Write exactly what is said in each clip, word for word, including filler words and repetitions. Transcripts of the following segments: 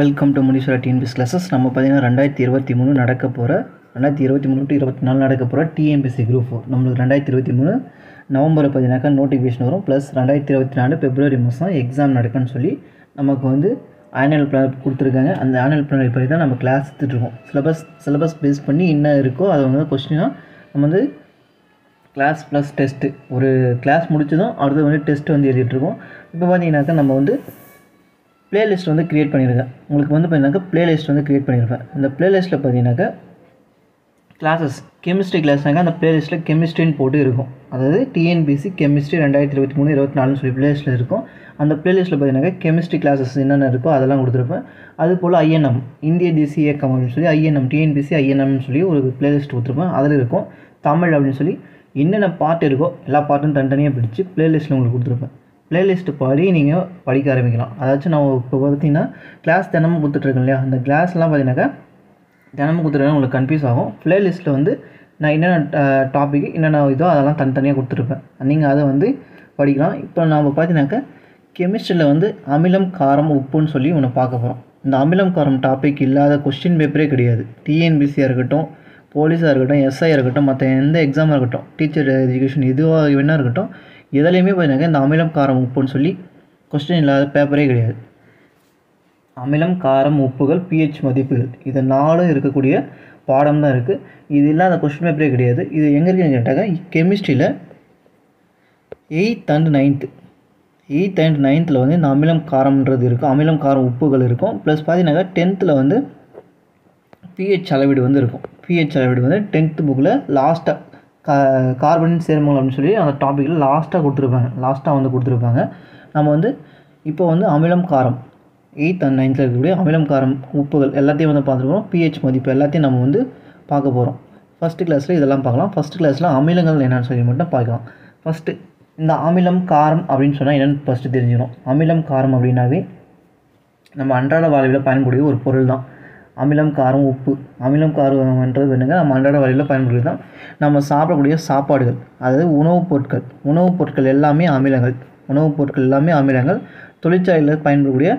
Welcome to Munisha T N B classes. நம்ம பார்த்தீங்கன்னா ரெண்டாயிரத்தி இருபத்தி மூணு நடக்க போகிற ரெண்டாயிரத்தி இருபத்தி மூணு டு இருபத்தி நாலு நடக்க போகிற T N P S C group four நம்மளுக்கு ரெண்டாயிரத்தி இருபத்தி மூணு நவம்பர் பார்த்தீங்கன்னாக்கா நோட்டிஃபிகேஷன் வரும். ப்ளஸ் ரெண்டாயிரத்தி இருபத்தி நாலு பிப்ரவரி மாதம் எக்ஸாம் நடக்குன்னு சொல்லி நமக்கு வந்து ஆனுவல் பிளான் கொடுத்துருக்காங்க. அந்த ஆனுவல் பிளான் படி தான் நம்ம கிளாஸ் எடுத்துகிட்ருக்கோம். சிலபஸ் சிலபஸ் பேஸ் பண்ணி என்ன இருக்கோ அதை வந்து கொஸ்டினாக நம்ம வந்து கிளாஸ் ப்ளஸ் டெஸ்ட்டு ஒரு கிளாஸ் முடிச்சதும் அடுத்து வந்து டெஸ்ட்டு வந்து எழுதிட்டுருக்கோம். இப்போ பார்த்தீங்கன்னாக்கா நம்ம வந்து பிளேலிஸ்ட் வந்து க்ரியேட் பண்ணியிருக்கேன். உங்களுக்கு வந்து பார்த்தீங்கன்னாக்கா பிளேலிஸ்ட் வந்து க்ரியேட் பண்ணியிருப்பேன். இந்த பிளேலிஸ்ட்டில் பார்த்தீங்கன்னாக்கா கிளாஸஸ் கெமிஸ்ட்ரி கிளாஸ்னாக்கா அந்த பிளேலிஸ்ட்டில் கெமிஸ்ட்ரின்னு போட்டு இருக்கும். அதாவது T N P S C chemistry ரெண்டாயிரத்தி இருபத்தி மூணு இருபத்தி நாலுன்னு சொல்லி பிளேலிஸ்ட்டில் இருக்கும். அந்த பிளேலிஸ்ட்டில் பார்த்தீங்கன்னாக்கா கெமிஸ்ட்ரி கிளாஸஸ் என்னென்ன இருக்கோ அதெல்லாம் கொடுத்துருப்பேன். அதுபோல் I N M இந்திய தேசிய இயக்கம் அப்படின்னு சொல்லி I N M T N P S C I N Mன்னு சொல்லி ஒரு பிளேலிஸ்ட் கொடுத்துருப்பேன். அதில் இருக்கும் தமிழ் அப்படின்னு சொல்லி என்னென்ன பாட்டு இருக்கோ எல்லா பாட்டும் தனித்தனியாக பிடிச்சி பிளேலிஸ்ட்டில் உங்களுக்கு கொடுத்துருப்பேன். பிளேலிஸ்ட்டு பாடி நீங்கள் படிக்க ஆரம்பிக்கலாம். அதாச்சும் நான் இப்போ பார்த்திங்கன்னா கிளாஸ் தினமும் கொடுத்துட்ருக்கேன் இல்லையா, அந்த கிளாஸ்லாம் பார்த்தீங்கன்னாக்கா தினமும் கொடுத்துருக்கேன். உங்களுக்கு கன்ஃபியூஸ் ஆகும். பிளேலிஸ்ட்டில் வந்து நான் என்னென்ன டாபிக் என்னென்ன இதோ அதெல்லாம் தனித்தனியாக கொடுத்துருப்பேன். நீங்கள் அதை வந்து படிக்கலாம். இப்போ நாம் பார்த்தீங்கன்னாக்கா கெமிஸ்ட்ரியில் வந்து அமிலம் காரம் உப்புன்னு சொல்லி ஒன்று பார்க்க போகிறோம். இந்த அமிலம் காரம் டாபிக் இல்லாத கொஸ்டின் பேப்பரே கிடையாது. T N P S C இருக்கட்டும், போலீஸாக இருக்கட்டும், எஸ்ஐயாக இருக்கட்டும், மற்ற எந்த எக்ஸாமாக இருக்கட்டும், டீச்சர் எஜுகேஷன் எதுவாக வேணா இருக்கட்டும், எதுலேயுமே பார்த்தீங்கன்னா இந்த அமிலம் காரம் உப்புன்னு சொல்லி கொஸ்டின் இல்லாத பேப்பரே கிடையாது. அமிலம் காரம் உப்புகள் pH மதிப்புகள் இது நாலும் இருக்கக்கூடிய பாடம் தான் இருக்குது. இது இல்லாத கொஸ்டின் பேப்பரே கிடையாது. இது எங்கே இருக்குன்னு கேட்டாக்கா கெமிஸ்ட்ரியில் eighth and ninth eighth and நைன்த்தில் வந்து இந்த அமிலம் காரம்ன்றது இருக்கும், அமிலம் காரம் உப்புகள் இருக்கும். ப்ளஸ் பார்த்தீங்கன்னாக்கா டென்த்தில் வந்து pH அளவீடு வந்து இருக்கும். pH அளவீடு வந்து டென்த்து புக்கில் லாஸ்ட்டாக கா கார்பனின் சேர்மங்கள் அப்படின்னு சொல்லி அந்த டாப்பிக்கில் லாஸ்ட்டாக கொடுத்துருப்பாங்க லாஸ்ட்டாக வந்து கொடுத்துருப்பாங்க நம்ம வந்து இப்போ வந்து அமிலம் காரம் எயித் அண்ட் நைன்த்தில் இருக்கக்கூடிய அமிலம் காரம் உப்புகள் எல்லாத்தையும் வந்து பார்த்துருக்கோம். pH மதிப்பு எல்லாத்தையும் நம்ம வந்து பார்க்க போகிறோம். ஃபஸ்ட்டு கிளாஸில் இதெல்லாம் பார்க்கலாம். ஃபஸ்ட்டு கிளாஸில் அமிலங்கள் என்னென்னு சொல்லி மட்டும் பார்க்கலாம். ஃபஸ்ட்டு இந்த அமிலம் காரம் அப்படின்னு சொன்னால் என்னென்னு ஃபஸ்ட்டு தெரிஞ்சுக்கணும். அமிலம் காரம் அப்படின்னாவே நம்ம அன்றாட வாழ்வில் பயன்படுகிற ஒரு பொருள் தான் அமிலம் காரம் உப்பு. அமிலம் காரம்ன்றது என்னங்க நம்ம அன்றாட வழியில் பயன்படுத்தி தான் நம்ம சாப்பிடக்கூடிய சாப்பாடுகள், அதாவது உணவுப் பொருட்கள் உணவுப் பொருட்கள் எல்லாமே அமிலங்கள் உணவுப் பொருட்கள் எல்லாமே அமிலங்கள். தொழிற்சாலையில் பயன்படக்கூடிய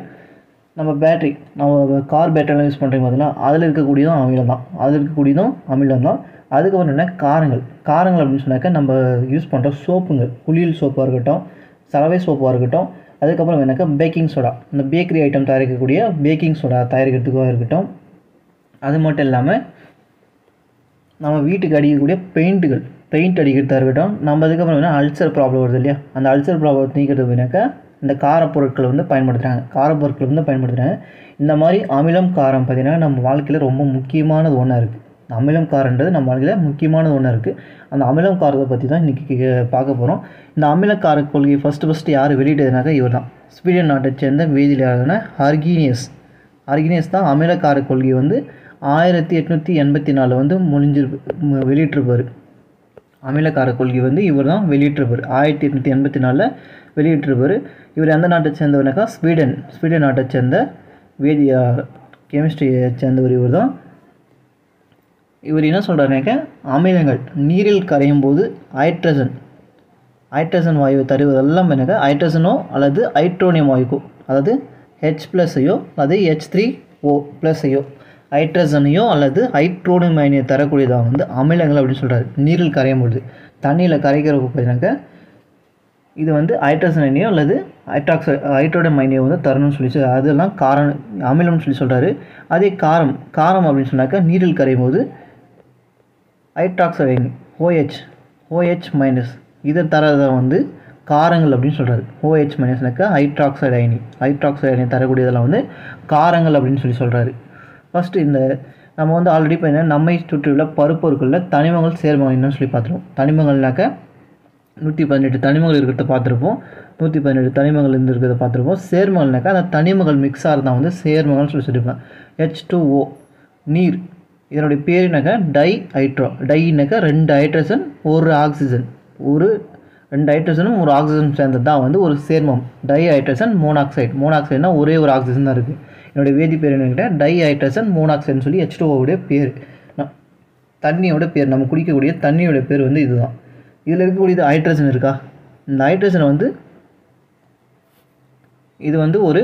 நம்ம பேட்ரி நம்ம கார் பேட்டரியெலாம் யூஸ் பண்ணுறீங்க பார்த்தீங்கன்னா அதில் இருக்கக்கூடியதும் அமிலம் தான் அதில் இருக்கக்கூடியதும் அமிலம் தான். அதுக்கப்புறம் என்ன காரங்கள் காரங்கள் அப்படின்னு சொன்னாக்கா நம்ம யூஸ் பண்ணுற சோப்புங்கள், குளியல் சோப்பாக இருக்கட்டும், சலவை சோப்பாக இருக்கட்டும், அதுக்கப்புறம் என்னக்கா பேக்கிங் சோடா, இந்த பேக்கரி ஐட்டம் தயாரிக்கக்கூடிய பேக்கிங் சோடா தயாரிக்கிறதுக்காக இருக்கட்டும். அது மட்டும் இல்லாமல் நம்ம வீட்டுக்கு அடிக்கக்கூடிய பெயிண்ட்டுகள் பெயிண்ட் அடிக்கிறதா இருக்கட்டும். நம்ம அதுக்கப்புறம் என்ன அல்சர் ப்ராப்ளம் வருது இல்லையா, அந்த அல்சர் ப்ராப்ளம் நீக்கிறது அப்படின்னாக்கா இந்த காரப்பொருட்களை வந்து பயன்படுத்துகிறாங்க காரப்பொருட்கள் வந்து பயன்படுத்துகிறாங்க. இந்த மாதிரி அமிலம் காரம் பார்த்திங்கன்னா நம்ம வாழ்க்கையில் ரொம்ப முக்கியமானது ஒன்றா இருக்குது. அமிலம் காரன்றது நம்ம வாழ்க்கையில் முக்கியமானது ஒன்றா இருக்குது. அந்த அமிலம் காரத்தை பற்றி தான் இன்றைக்கி பார்க்க போகிறோம். இந்த அமிலக்கார கொள்கையை ஃபஸ்ட்டு ஃபஸ்ட்டு யார் வெளியிட்டதுனாக்கா இவர் தான் ஸ்வீடன் நாட்டை சேர்ந்த வேதியியலாளரான ஆர்கீனியஸ் ஆர்கீனியஸ் தான் அமிலக்கார கொள்கையை வந்து ஆயிரத்தி எட்நூற்றி எண்பத்தி நாலு வந்து முடிஞ்சிருப்பு வெளியிட்டிருப்பார். அமிலக்கார கொள்கை வந்து இவர் தான் வெளியிட்டிருப்பார். ஆயிரத்தி எட்நூற்றி எண்பத்தி நாலில் வெளியிட்டிருப்பார். இவர் எந்த நாட்டை சேர்ந்தவர்னாக்கா ஸ்வீடன் ஸ்வீடன் நாட்டை சேர்ந்த வேதியா கெமிஸ்ட்ரியை சேர்ந்தவர் இவர் தான். இவர் என்ன சொல்கிறாருனாக்கா அமிலங்கள் நீரில் கரையும் போது ஹைட்ரஜன் ஹைட்ரஜன் வாயுவை தருவதெல்லாம் என்னக்கா ஹைட்ரஜனோ அல்லது ஹைட்ரோனியம் வாயுக்கோ, அதாவது ஹெச் ப்ளஸ்ஸையோ அல்லது ஹெச் த்ரீ ஓ ப்ளஸ்ஸையோ ஹைட்ரஜனையோ அல்லது ஹைட்ரோனியம் அயனியை தரக்கூடியதாக வந்து அமிலங்கள் அப்படின்னு சொல்கிறாரு. நீரில் கரையும்பொழுது தண்ணியில் கரைக்கிறப்ப பார்த்தீங்கன்னாக்கா இது வந்து ஹைட்ரஜன் அயனியோ அல்லது ஹைட்ராக்சை ஹைட்ரோனியம் அயனியோ வந்து தரணும்னு சொல்லி அதெல்லாம் காரம் அமிலம்னு சொல்லி சொல்கிறாரு. அதே காரம் காரம் அப்படின்னு சொன்னாக்கா நீரில் கரையும் போது ஹைட்ராக்சை அயனி ஓஹெச் ஓஹெச் மைனஸ் இதை தரதை வந்து காரங்கள் அப்படின்னு சொல்கிறாரு. ஓஹெச் மைனஸ்னாக்கா ஹைட்ராக்சை அயனி ஹைட்ராக்சை அயனி தரக்கூடியதெல்லாம் வந்து காரங்கள் அப்படின்னு சொல்லி சொல்கிறாரு. ஃபஸ்ட்டு இந்த நம்ம வந்து ஆல்ரெடி பார்த்தீங்கன்னா நம்மை சுற்றியுள்ள பருப்பொருட்களில் தனிமங்கள் சேர்மங்கள் என்னன்னு சொல்லி பார்த்துருவோம். தனிமங்கள்னாக்க நூற்றி பதினெட்டு தனிமங்கள் இருக்கிறத பார்த்துருப்போம். நூற்றி பதினெட்டு தனிமங்கள் இருந்து இருக்கிறத பார்த்துருப்போம். சேர்மங்கள்னாக்கா அந்த தனிமங்கள் மிக்ஸ் ஆகிறதா வந்து சேர்மங்கள்னு சொல்லி சொல்லியிருப்பேன். ஹெச் டூ ஓ நீர் இதனுடைய பேருனாக்கா டை ஹைட்ரோ டைனாக்கா ரெண்டு ஹைட்ரஜன் ஒரு ஆக்சிஜன் ஒரு ரெண்டு ஹைட்ரஜனும் ஒரு ஆக்சிஜன் சேர்ந்தது தான் வந்து ஒரு சேர்மம் டை ஹைட்ரஜன் மோனாக்சைடு. மோனாக்சைடுனா ஒரே ஒரு ஆக்சிஜன் தான் இருக்குது. என்னுடைய வேதி பேர் என்னென்னா டை ஹைட்ரஜன் மோனாக்சைடுன்னு சொல்லி H two O பேர் நான் தண்ணியோட பேர் நம்ம குடிக்கக்கூடிய தண்ணியோட பேர் வந்து இது தான். இதில் இருக்கக்கூடியது ஹைட்ரஜன் இருக்கா, இந்த ஹைட்ரஜனை வந்து இது வந்து ஒரு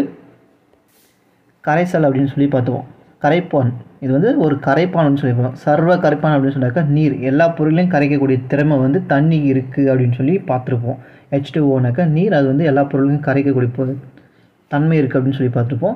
கரைசல் அப்படின்னு சொல்லி பார்த்துவோம். கரைப்பான், இது வந்து ஒரு கரைப்பான்னு சொல்லி பார்ப்போம். சர்வ கரைப்பான் அப்படின்னு சொன்னாக்கா நீர், எல்லா பொருளையும் கரைக்கக்கூடிய திறமை வந்து தண்ணி இருக்குது அப்படின்னு சொல்லி பார்த்துருப்போம். ஹெச் டூ ஓனாக்கா நீர், அது வந்து எல்லா பொருளையும் கரைக்கக்கூடிய பொ தன்மை இருக்குது அப்படின்னு சொல்லி பார்த்துருப்போம்.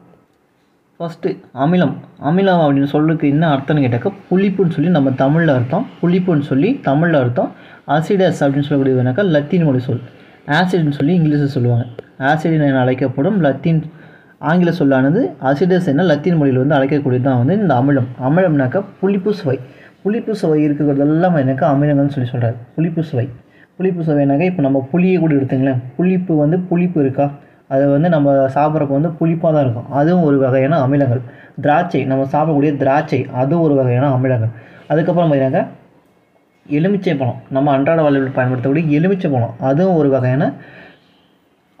ஃபஸ்ட்டு அமிலம், அமிலம் அப்படின்னு சொல்லுக்கு என்ன அர்த்தம்னு கேட்டாக்கா புளிப்புன்னு சொல்லி நம்ம தமிழில் அர்த்தம், புளிப்புன்னு சொல்லி தமிழில் அர்த்தம். அசிடஸ் அப்படின்னு சொல்லக்கூடியதுனாக்கா லத்தீன் மொழி சொல், ஆசிட்னு சொல்லி இங்கிலீஷில் சொல்லுவாங்க. ஆசிட் என அழைக்கப்படும் லத்தீன் ஆங்கில சொல்லானது அசிடஸ் என லத்தீன் மொழியில் வந்து அழைக்கக்கூடியது தான் வந்து இந்த அமிலம். அமிலம்னாக்கா புளிப்பு சுவை, புளிப்பு சுவை இருக்கிறதெல்லாம் எனக்கு அமிலங்கள்னு சொல்லி சொல்கிறாரு. புளிப்பு சுவை, புளிப்பு சுவைனாக்கா இப்போ நம்ம புளியை கூட எடுத்துங்களேன், புளிப்பு வந்து புளிப்பு இருக்கா, அது வந்து நம்ம சாப்பிட்றப்ப வந்து புளிப்பாக தான் இருக்கும், அதுவும் ஒரு வகையான அமிலங்கள். திராட்சை, நம்ம சாப்பிடக்கூடிய திராட்சை, அதுவும் ஒரு வகையான அமிலங்கள். அதுக்கப்புறம் பார்த்திங்கனாக்கா எலுமிச்சை பழம், நம்ம அன்றாட வாழ்வில் பயன்படுத்தக்கூடிய எலுமிச்சை பழம், அதுவும் ஒரு வகையான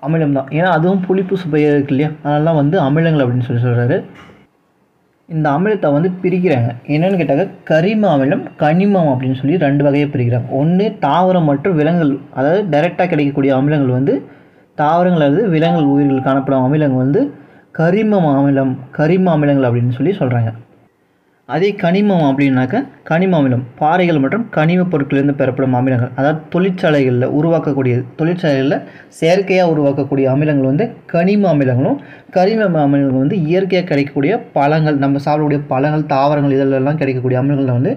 அமிலம் தான். ஏன்னா அதுவும் புளிப்பு சுவையாக இருக்குது இல்லையா, அதெல்லாம் வந்து அமிலங்கள் அப்படின்னு சொல்லி சொல்கிறாரு. இந்த அமிலத்தை வந்து பிரிக்கிறாங்க என்னென்னு கேட்டாக்க கரிம அமிலம், கனிமம் அப்படின்னு சொல்லி ரெண்டு வகையாக பிரிக்கிறாங்க. ஒன்று தாவரம் மற்றும் விலங்குகள், அதாவது டைரெக்டாக கிடைக்கக்கூடிய அமிலங்கள் வந்து தாவரங்கள் அல்லது விலங்குகள் உயிர்கள் காணப்படும் அமிலங்கள் வந்து கரிமம் அமிலம், கரிம அமிலங்கள் அப்படின்னு சொல்லி சொல்கிறாங்க. அதே கனிமம் அப்படின்னாக்கா கனிம அமிலம் பாறைகள் மற்றும் கனிமப் பொருட்களிலிருந்து பெறப்படும் அமிலங்கள், அதாவது தொழிற்சாலைகளில் உருவாக்கக்கூடியது, தொழிற்சாலைகளில் செயற்கையாக உருவாக்கக்கூடிய அமிலங்கள் வந்து கனிம அமிலங்களும், கரிம அமிலங்கள் வந்து இயற்கையாக கிடைக்கக்கூடிய பழங்கள், நம்ம சாப்பிடக்கூடிய பழங்கள், தாவரங்கள், இதெல்லாம் கிடைக்கக்கூடிய அமிலங்களில் வந்து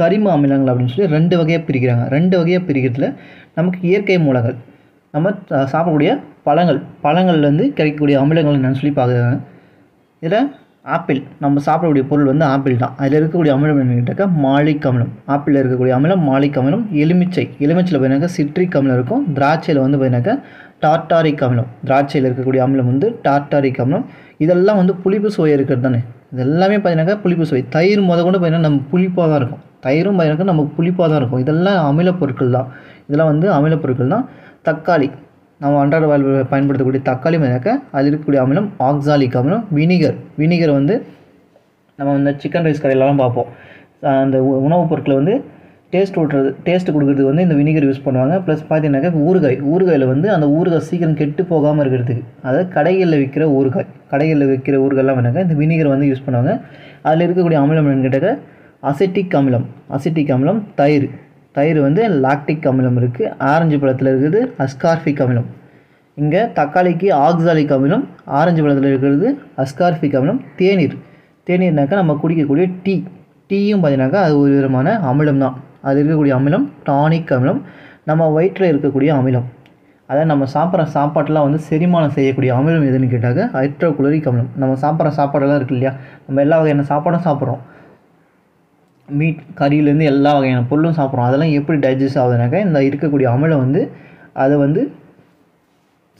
கரிம அமிலங்கள் அப்படின்னு சொல்லி ரெண்டு வகையாக பிரிக்கிறாங்க. ரெண்டு வகையாக பிரிக்கிறதுல நமக்கு இயற்கை மூலங்கள், நம்ம சாப்பிடக்கூடிய பழங்கள், பழங்கள்லேருந்து கிடைக்கக்கூடிய அமிலங்கள் என்னென்னு சொல்லி பார்க்குறாங்க. இதில் ஆப்பிள், நம்ம சாப்பிடக்கூடிய பொருள் வந்து ஆப்பிள் தான், அதில் இருக்கக்கூடிய அமிலம் என்னென்னு கேட்டாக்கா மாலிக் அமிலம், ஆப்பிளில் இருக்கக்கூடிய அமிலம் மாலிக் அமிலம். எலுமிச்சை, எலுமிச்சையில் பார்த்திங்கனாக்கா சிட்ரிக் அமிலம் இருக்கும். திராட்சையில் வந்து பார்த்திங்கனாக்கா டார்டாரிக் அமிலம், திராட்சையில் இருக்கக்கூடிய அமிலம் வந்து டார்டாரிக் அமிலம். இதெல்லாம் வந்து புளிப்பு சுவை இருக்கிறது தானே, இதெல்லாமே பார்த்திங்கனாக்கா புளிப்பு சுவை. தயிர் முத கொண்டு பார்த்திங்கன்னா நம்ம புளிப்பாக தான் இருக்கும், தயிரும் பார்த்திங்கனாக்கா நமக்கு புளிப்பாக தான் இருக்கும். இதெல்லாம் அமிலப் பொருட்கள் தான், இதெல்லாம் வந்து அமிலப் பொருட்கள் தான். தக்காளி, நம்ம அன்றாட வாழ்வில் பயன்படுத்தக்கூடிய தக்காளி மேனாக்க அது இருக்கக்கூடிய அமிலம் ஆக்சாலிக் அமிலம். வினிகர், வினிகர் வந்து நம்ம வந்து சிக்கன் ரைஸ் கடையிலலாம் பார்ப்போம், அந்த உணவுப் பொருட்களை வந்து டேஸ்ட் ஓட்டுறது, டேஸ்ட் கொடுக்குறதுக்கு வந்து இந்த வினிகர் யூஸ் பண்ணுவாங்க. ப்ளஸ் பார்த்தீங்கன்னாக்கா ஊறுகாய், ஊறுகாயில் வந்து அந்த ஊறுகாய் சீக்கிரம் கெட்டு போகாமல் இருக்கிறதுக்கு, அதாவது கடைகளில் விற்கிற ஊறுகாய், கடைகளில் விற்கிற ஊறுகாய்லாம் வேணாக்கா இந்த வினிகர் வந்து யூஸ் பண்ணுவாங்க. அதில் இருக்கக்கூடிய அமிலம் என்னென்னு கேட்டாக்க அசிட்டிக் அமிலம், அசிட்டிக் அமிலம். தயிர், தயிர் வந்து லாக்டிக் அமிலம் இருக்குது. ஆரஞ்சு பழத்தில் இருக்குது அஸ்கார்பிக் அமிலம். இங்கே தக்காளிக்கு ஆக்சாலிக் அமிலம், ஆரஞ்சு பழத்தில் இருக்கிறது அஸ்கார்பிக் அமிலம். தேநீர், தேநீர்னாக்கா நம்ம குடிக்கக்கூடிய டீ, டீயும் பார்த்திங்கனாக்கா அது ஒரு விதமான அமிலம் தான், அது இருக்கக்கூடிய அமிலம் டானிக் அமிலம். நம்ம வயிற்றில் இருக்கக்கூடிய அமிலம், அதாவது நம்ம சாப்பிட்ற சாப்பாட்டெலாம் வந்து செரிமானம் செய்யக்கூடிய அமிலம் எதுன்னு கேட்டாக்க ஹைட்ரோகுளோரிக் அமிலம். நம்ம சாப்பிட்ற சாப்பாடெல்லாம் இருக்குது இல்லையா, நம்ம எல்லா வகையான சாப்பாடும் சாப்பிட்றோம், மீட் கறியிலேருந்து எல்லா வகையான பொருளும் சாப்பிட்றோம், அதெல்லாம் எப்படி டைஜஸ்ட் ஆகுதுனாக்கா இந்த இருக்கக்கூடிய அமிலம் வந்து அதை வந்து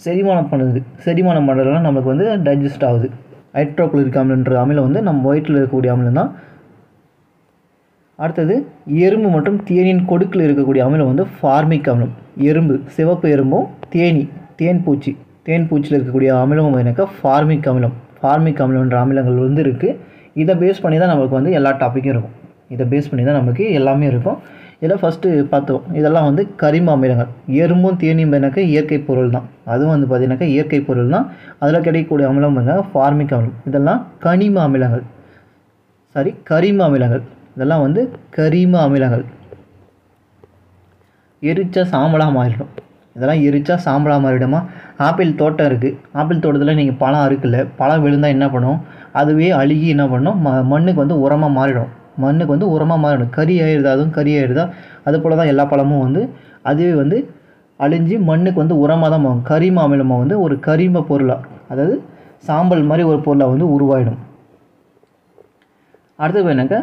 செரிமானம் பண்ணுது, செரிமானம் பண்ணுறதுலாம் நம்மளுக்கு வந்து டைஜஸ்ட் ஆகுது. ஹைட்ரோகுளோரிக் அமிலன்ற அமிலம் வந்து நம்ம வயிற்றில் இருக்கக்கூடிய அமிலம் தான். அடுத்தது எறும்பு மற்றும் தேனின் கொடுக்கில் இருக்கக்கூடிய அமிலம் வந்து ஃபார்மிக் அமிலம். எறும்பு, சிவப்பு எறும்பும் தேனி, தேன் பூச்சி, தேன் பூச்சியில் இருக்கக்கூடிய அமிலம் என்னக்கா ஃபார்மிக் அமிலம். ஃபார்மிக் அமிலன்ற அமிலங்கள் வந்து இருக்குது. இதை பேஸ் பண்ணி தான் நம்மளுக்கு வந்து எல்லா டாப்பிக்கும் இருக்கும், இதை பேஸ் பண்ணி தான் நமக்கு எல்லாமே இருக்கும். இதில் ஃபஸ்ட்டு பார்த்தோம், இதெல்லாம் வந்து கரிம அமிலங்கள். எறும்பும் தேனியும் பார்த்தினாக்கா இயற்கை பொருள் தான், அதுவும் வந்து பார்த்திங்கனாக்கா இயற்கை பொருள் தான். அதில் கிடைக்கக்கூடிய அமிலம் பார்த்திங்கனாக்கா ஃபார்மிக் அமிலம். இதெல்லாம் கனிம அமிலங்கள், சாரி கரிம அமிலங்கள், இதெல்லாம் வந்து கரிம அமிலங்கள். எரிச்சா சாம்பலாக மாறிடும், இதெல்லாம் எரிச்சா சாம்பலாக மாறிடுமா. ஆப்பிள் தோட்டம் இருக்குது, ஆப்பிள் தோட்டத்தில் நீங்கள் பழம் இருக்குல்ல, பழம் விழுந்தால் என்ன பண்ணும், அதுவே அழுகி என்ன பண்ணும், ம மண்ணுக்கு வந்து உரமாக மாறிடும், மண்ணுக்கு வந்து உரமாக மாறிடும், கறி ஆயிடுதா, அதுவும் கறி ஆயிடுதா. அது போல் தான் எல்லா பழமும் வந்து அதுவே வந்து அழிஞ்சு மண்ணுக்கு வந்து உரமாக தான் மாறும். கரிம அமிலமாக வந்து ஒரு கரிம பொருளாக, அதாவது சாம்பல் மாதிரி ஒரு பொருளாக வந்து உருவாயிடும். அடுத்தது என்னக்கா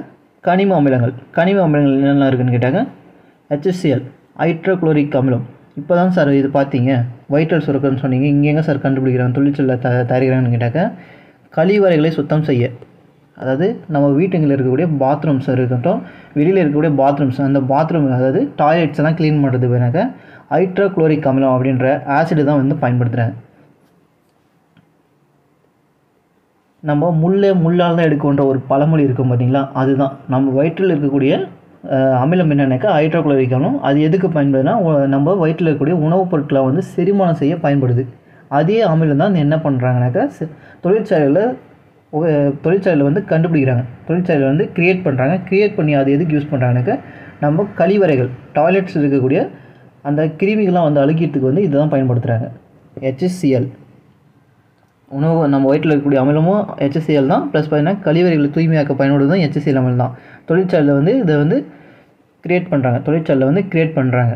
கனிம அமிலங்கள். கனிம அமிலங்கள் என்னென்ன இருக்குதுன்னு கேட்டாங்க ஹெச் சி எல் ஹைட்ரோகுளோரிக் அமிலம். இப்போ தான் சார் இது பார்த்தீங்க, வைட்டல் சுரக்குன்னு சொன்னீங்க, இங்கேங்க சார் கண்டுபிடிக்கிறாங்க, தொழிற்சாலை த தயாரிக்கிறாங்கன்னு கேட்டாக்க கழிவறைகளை சுத்தம் செய்ய, அதாவது நம்ம வீட்டுங்களில் இருக்கக்கூடிய பாத்ரூம்ஸ் இருக்கட்டும், வெளியில் இருக்கக்கூடிய பாத்ரூம்ஸ், அந்த பாத்ரூம் அதாவது டாய்லெட்ஸ் எல்லாம் க்ளீன் பண்ணுறது போனாக்க ஹைட்ரோ குளோரிக் அமிலம் அப்படின்ற ஆசிட் தான் வந்து பயன்படுத்துகிறாங்க. நம்ம முள்ளே முள்ளால் தான் எடுக்கின்ற ஒரு பழமொழி இருக்கும் பார்த்திங்களா, அதுதான் நம்ம வயிற்றில் இருக்கக்கூடிய அமிலம் என்னன்னாக்கா ஹைட்ரோகுளோரிக் அமிலம். அது எதுக்கு பயன்படுதுன்னா நம்ம வயிற்றில் இருக்கக்கூடிய உணவுப் பொருட்களை வந்து செரிமானம் செய்ய பயன்படுது. அதே அமிலம் தான் என்ன பண்ணுறாங்கனாக்கா தொழிற்சாலையில் தொழிற்சாலையில் வந்து கண்டுபிடிக்கிறாங்க, தொழிற்சாலையில் வந்து க்ரியேட் பண்ணுறாங்க. க்ரியேட் பண்ணி அது எதுக்கு யூஸ் பண்ணுறாங்கனாக்கா நம்ம கழிவறைகள் டாய்லெட்ஸ் இருக்கக்கூடிய அந்த கிருமிகள்லாம் வந்து அழுகிறதுக்கு வந்து இதை தான் பயன்படுத்துகிறாங்க. ஹெச்சிஎல் உணவு நம்ம வயிற்றில் இருக்கக்கூடிய அமிலமும் ஹெச்சிஎல் தான், ப்ளஸ் பார்த்திங்கன்னா கழிவறைகளை தூய்மையாக்க பயன்படுவதும் ஹெச்சிஎல் அமிலம் தான். தொழிற்சாலையில் வந்து இதை வந்து க்ரியேட் பண்ணுறாங்க, தொழிற்சாலையில் வந்து க்ரியேட் பண்ணுறாங்க.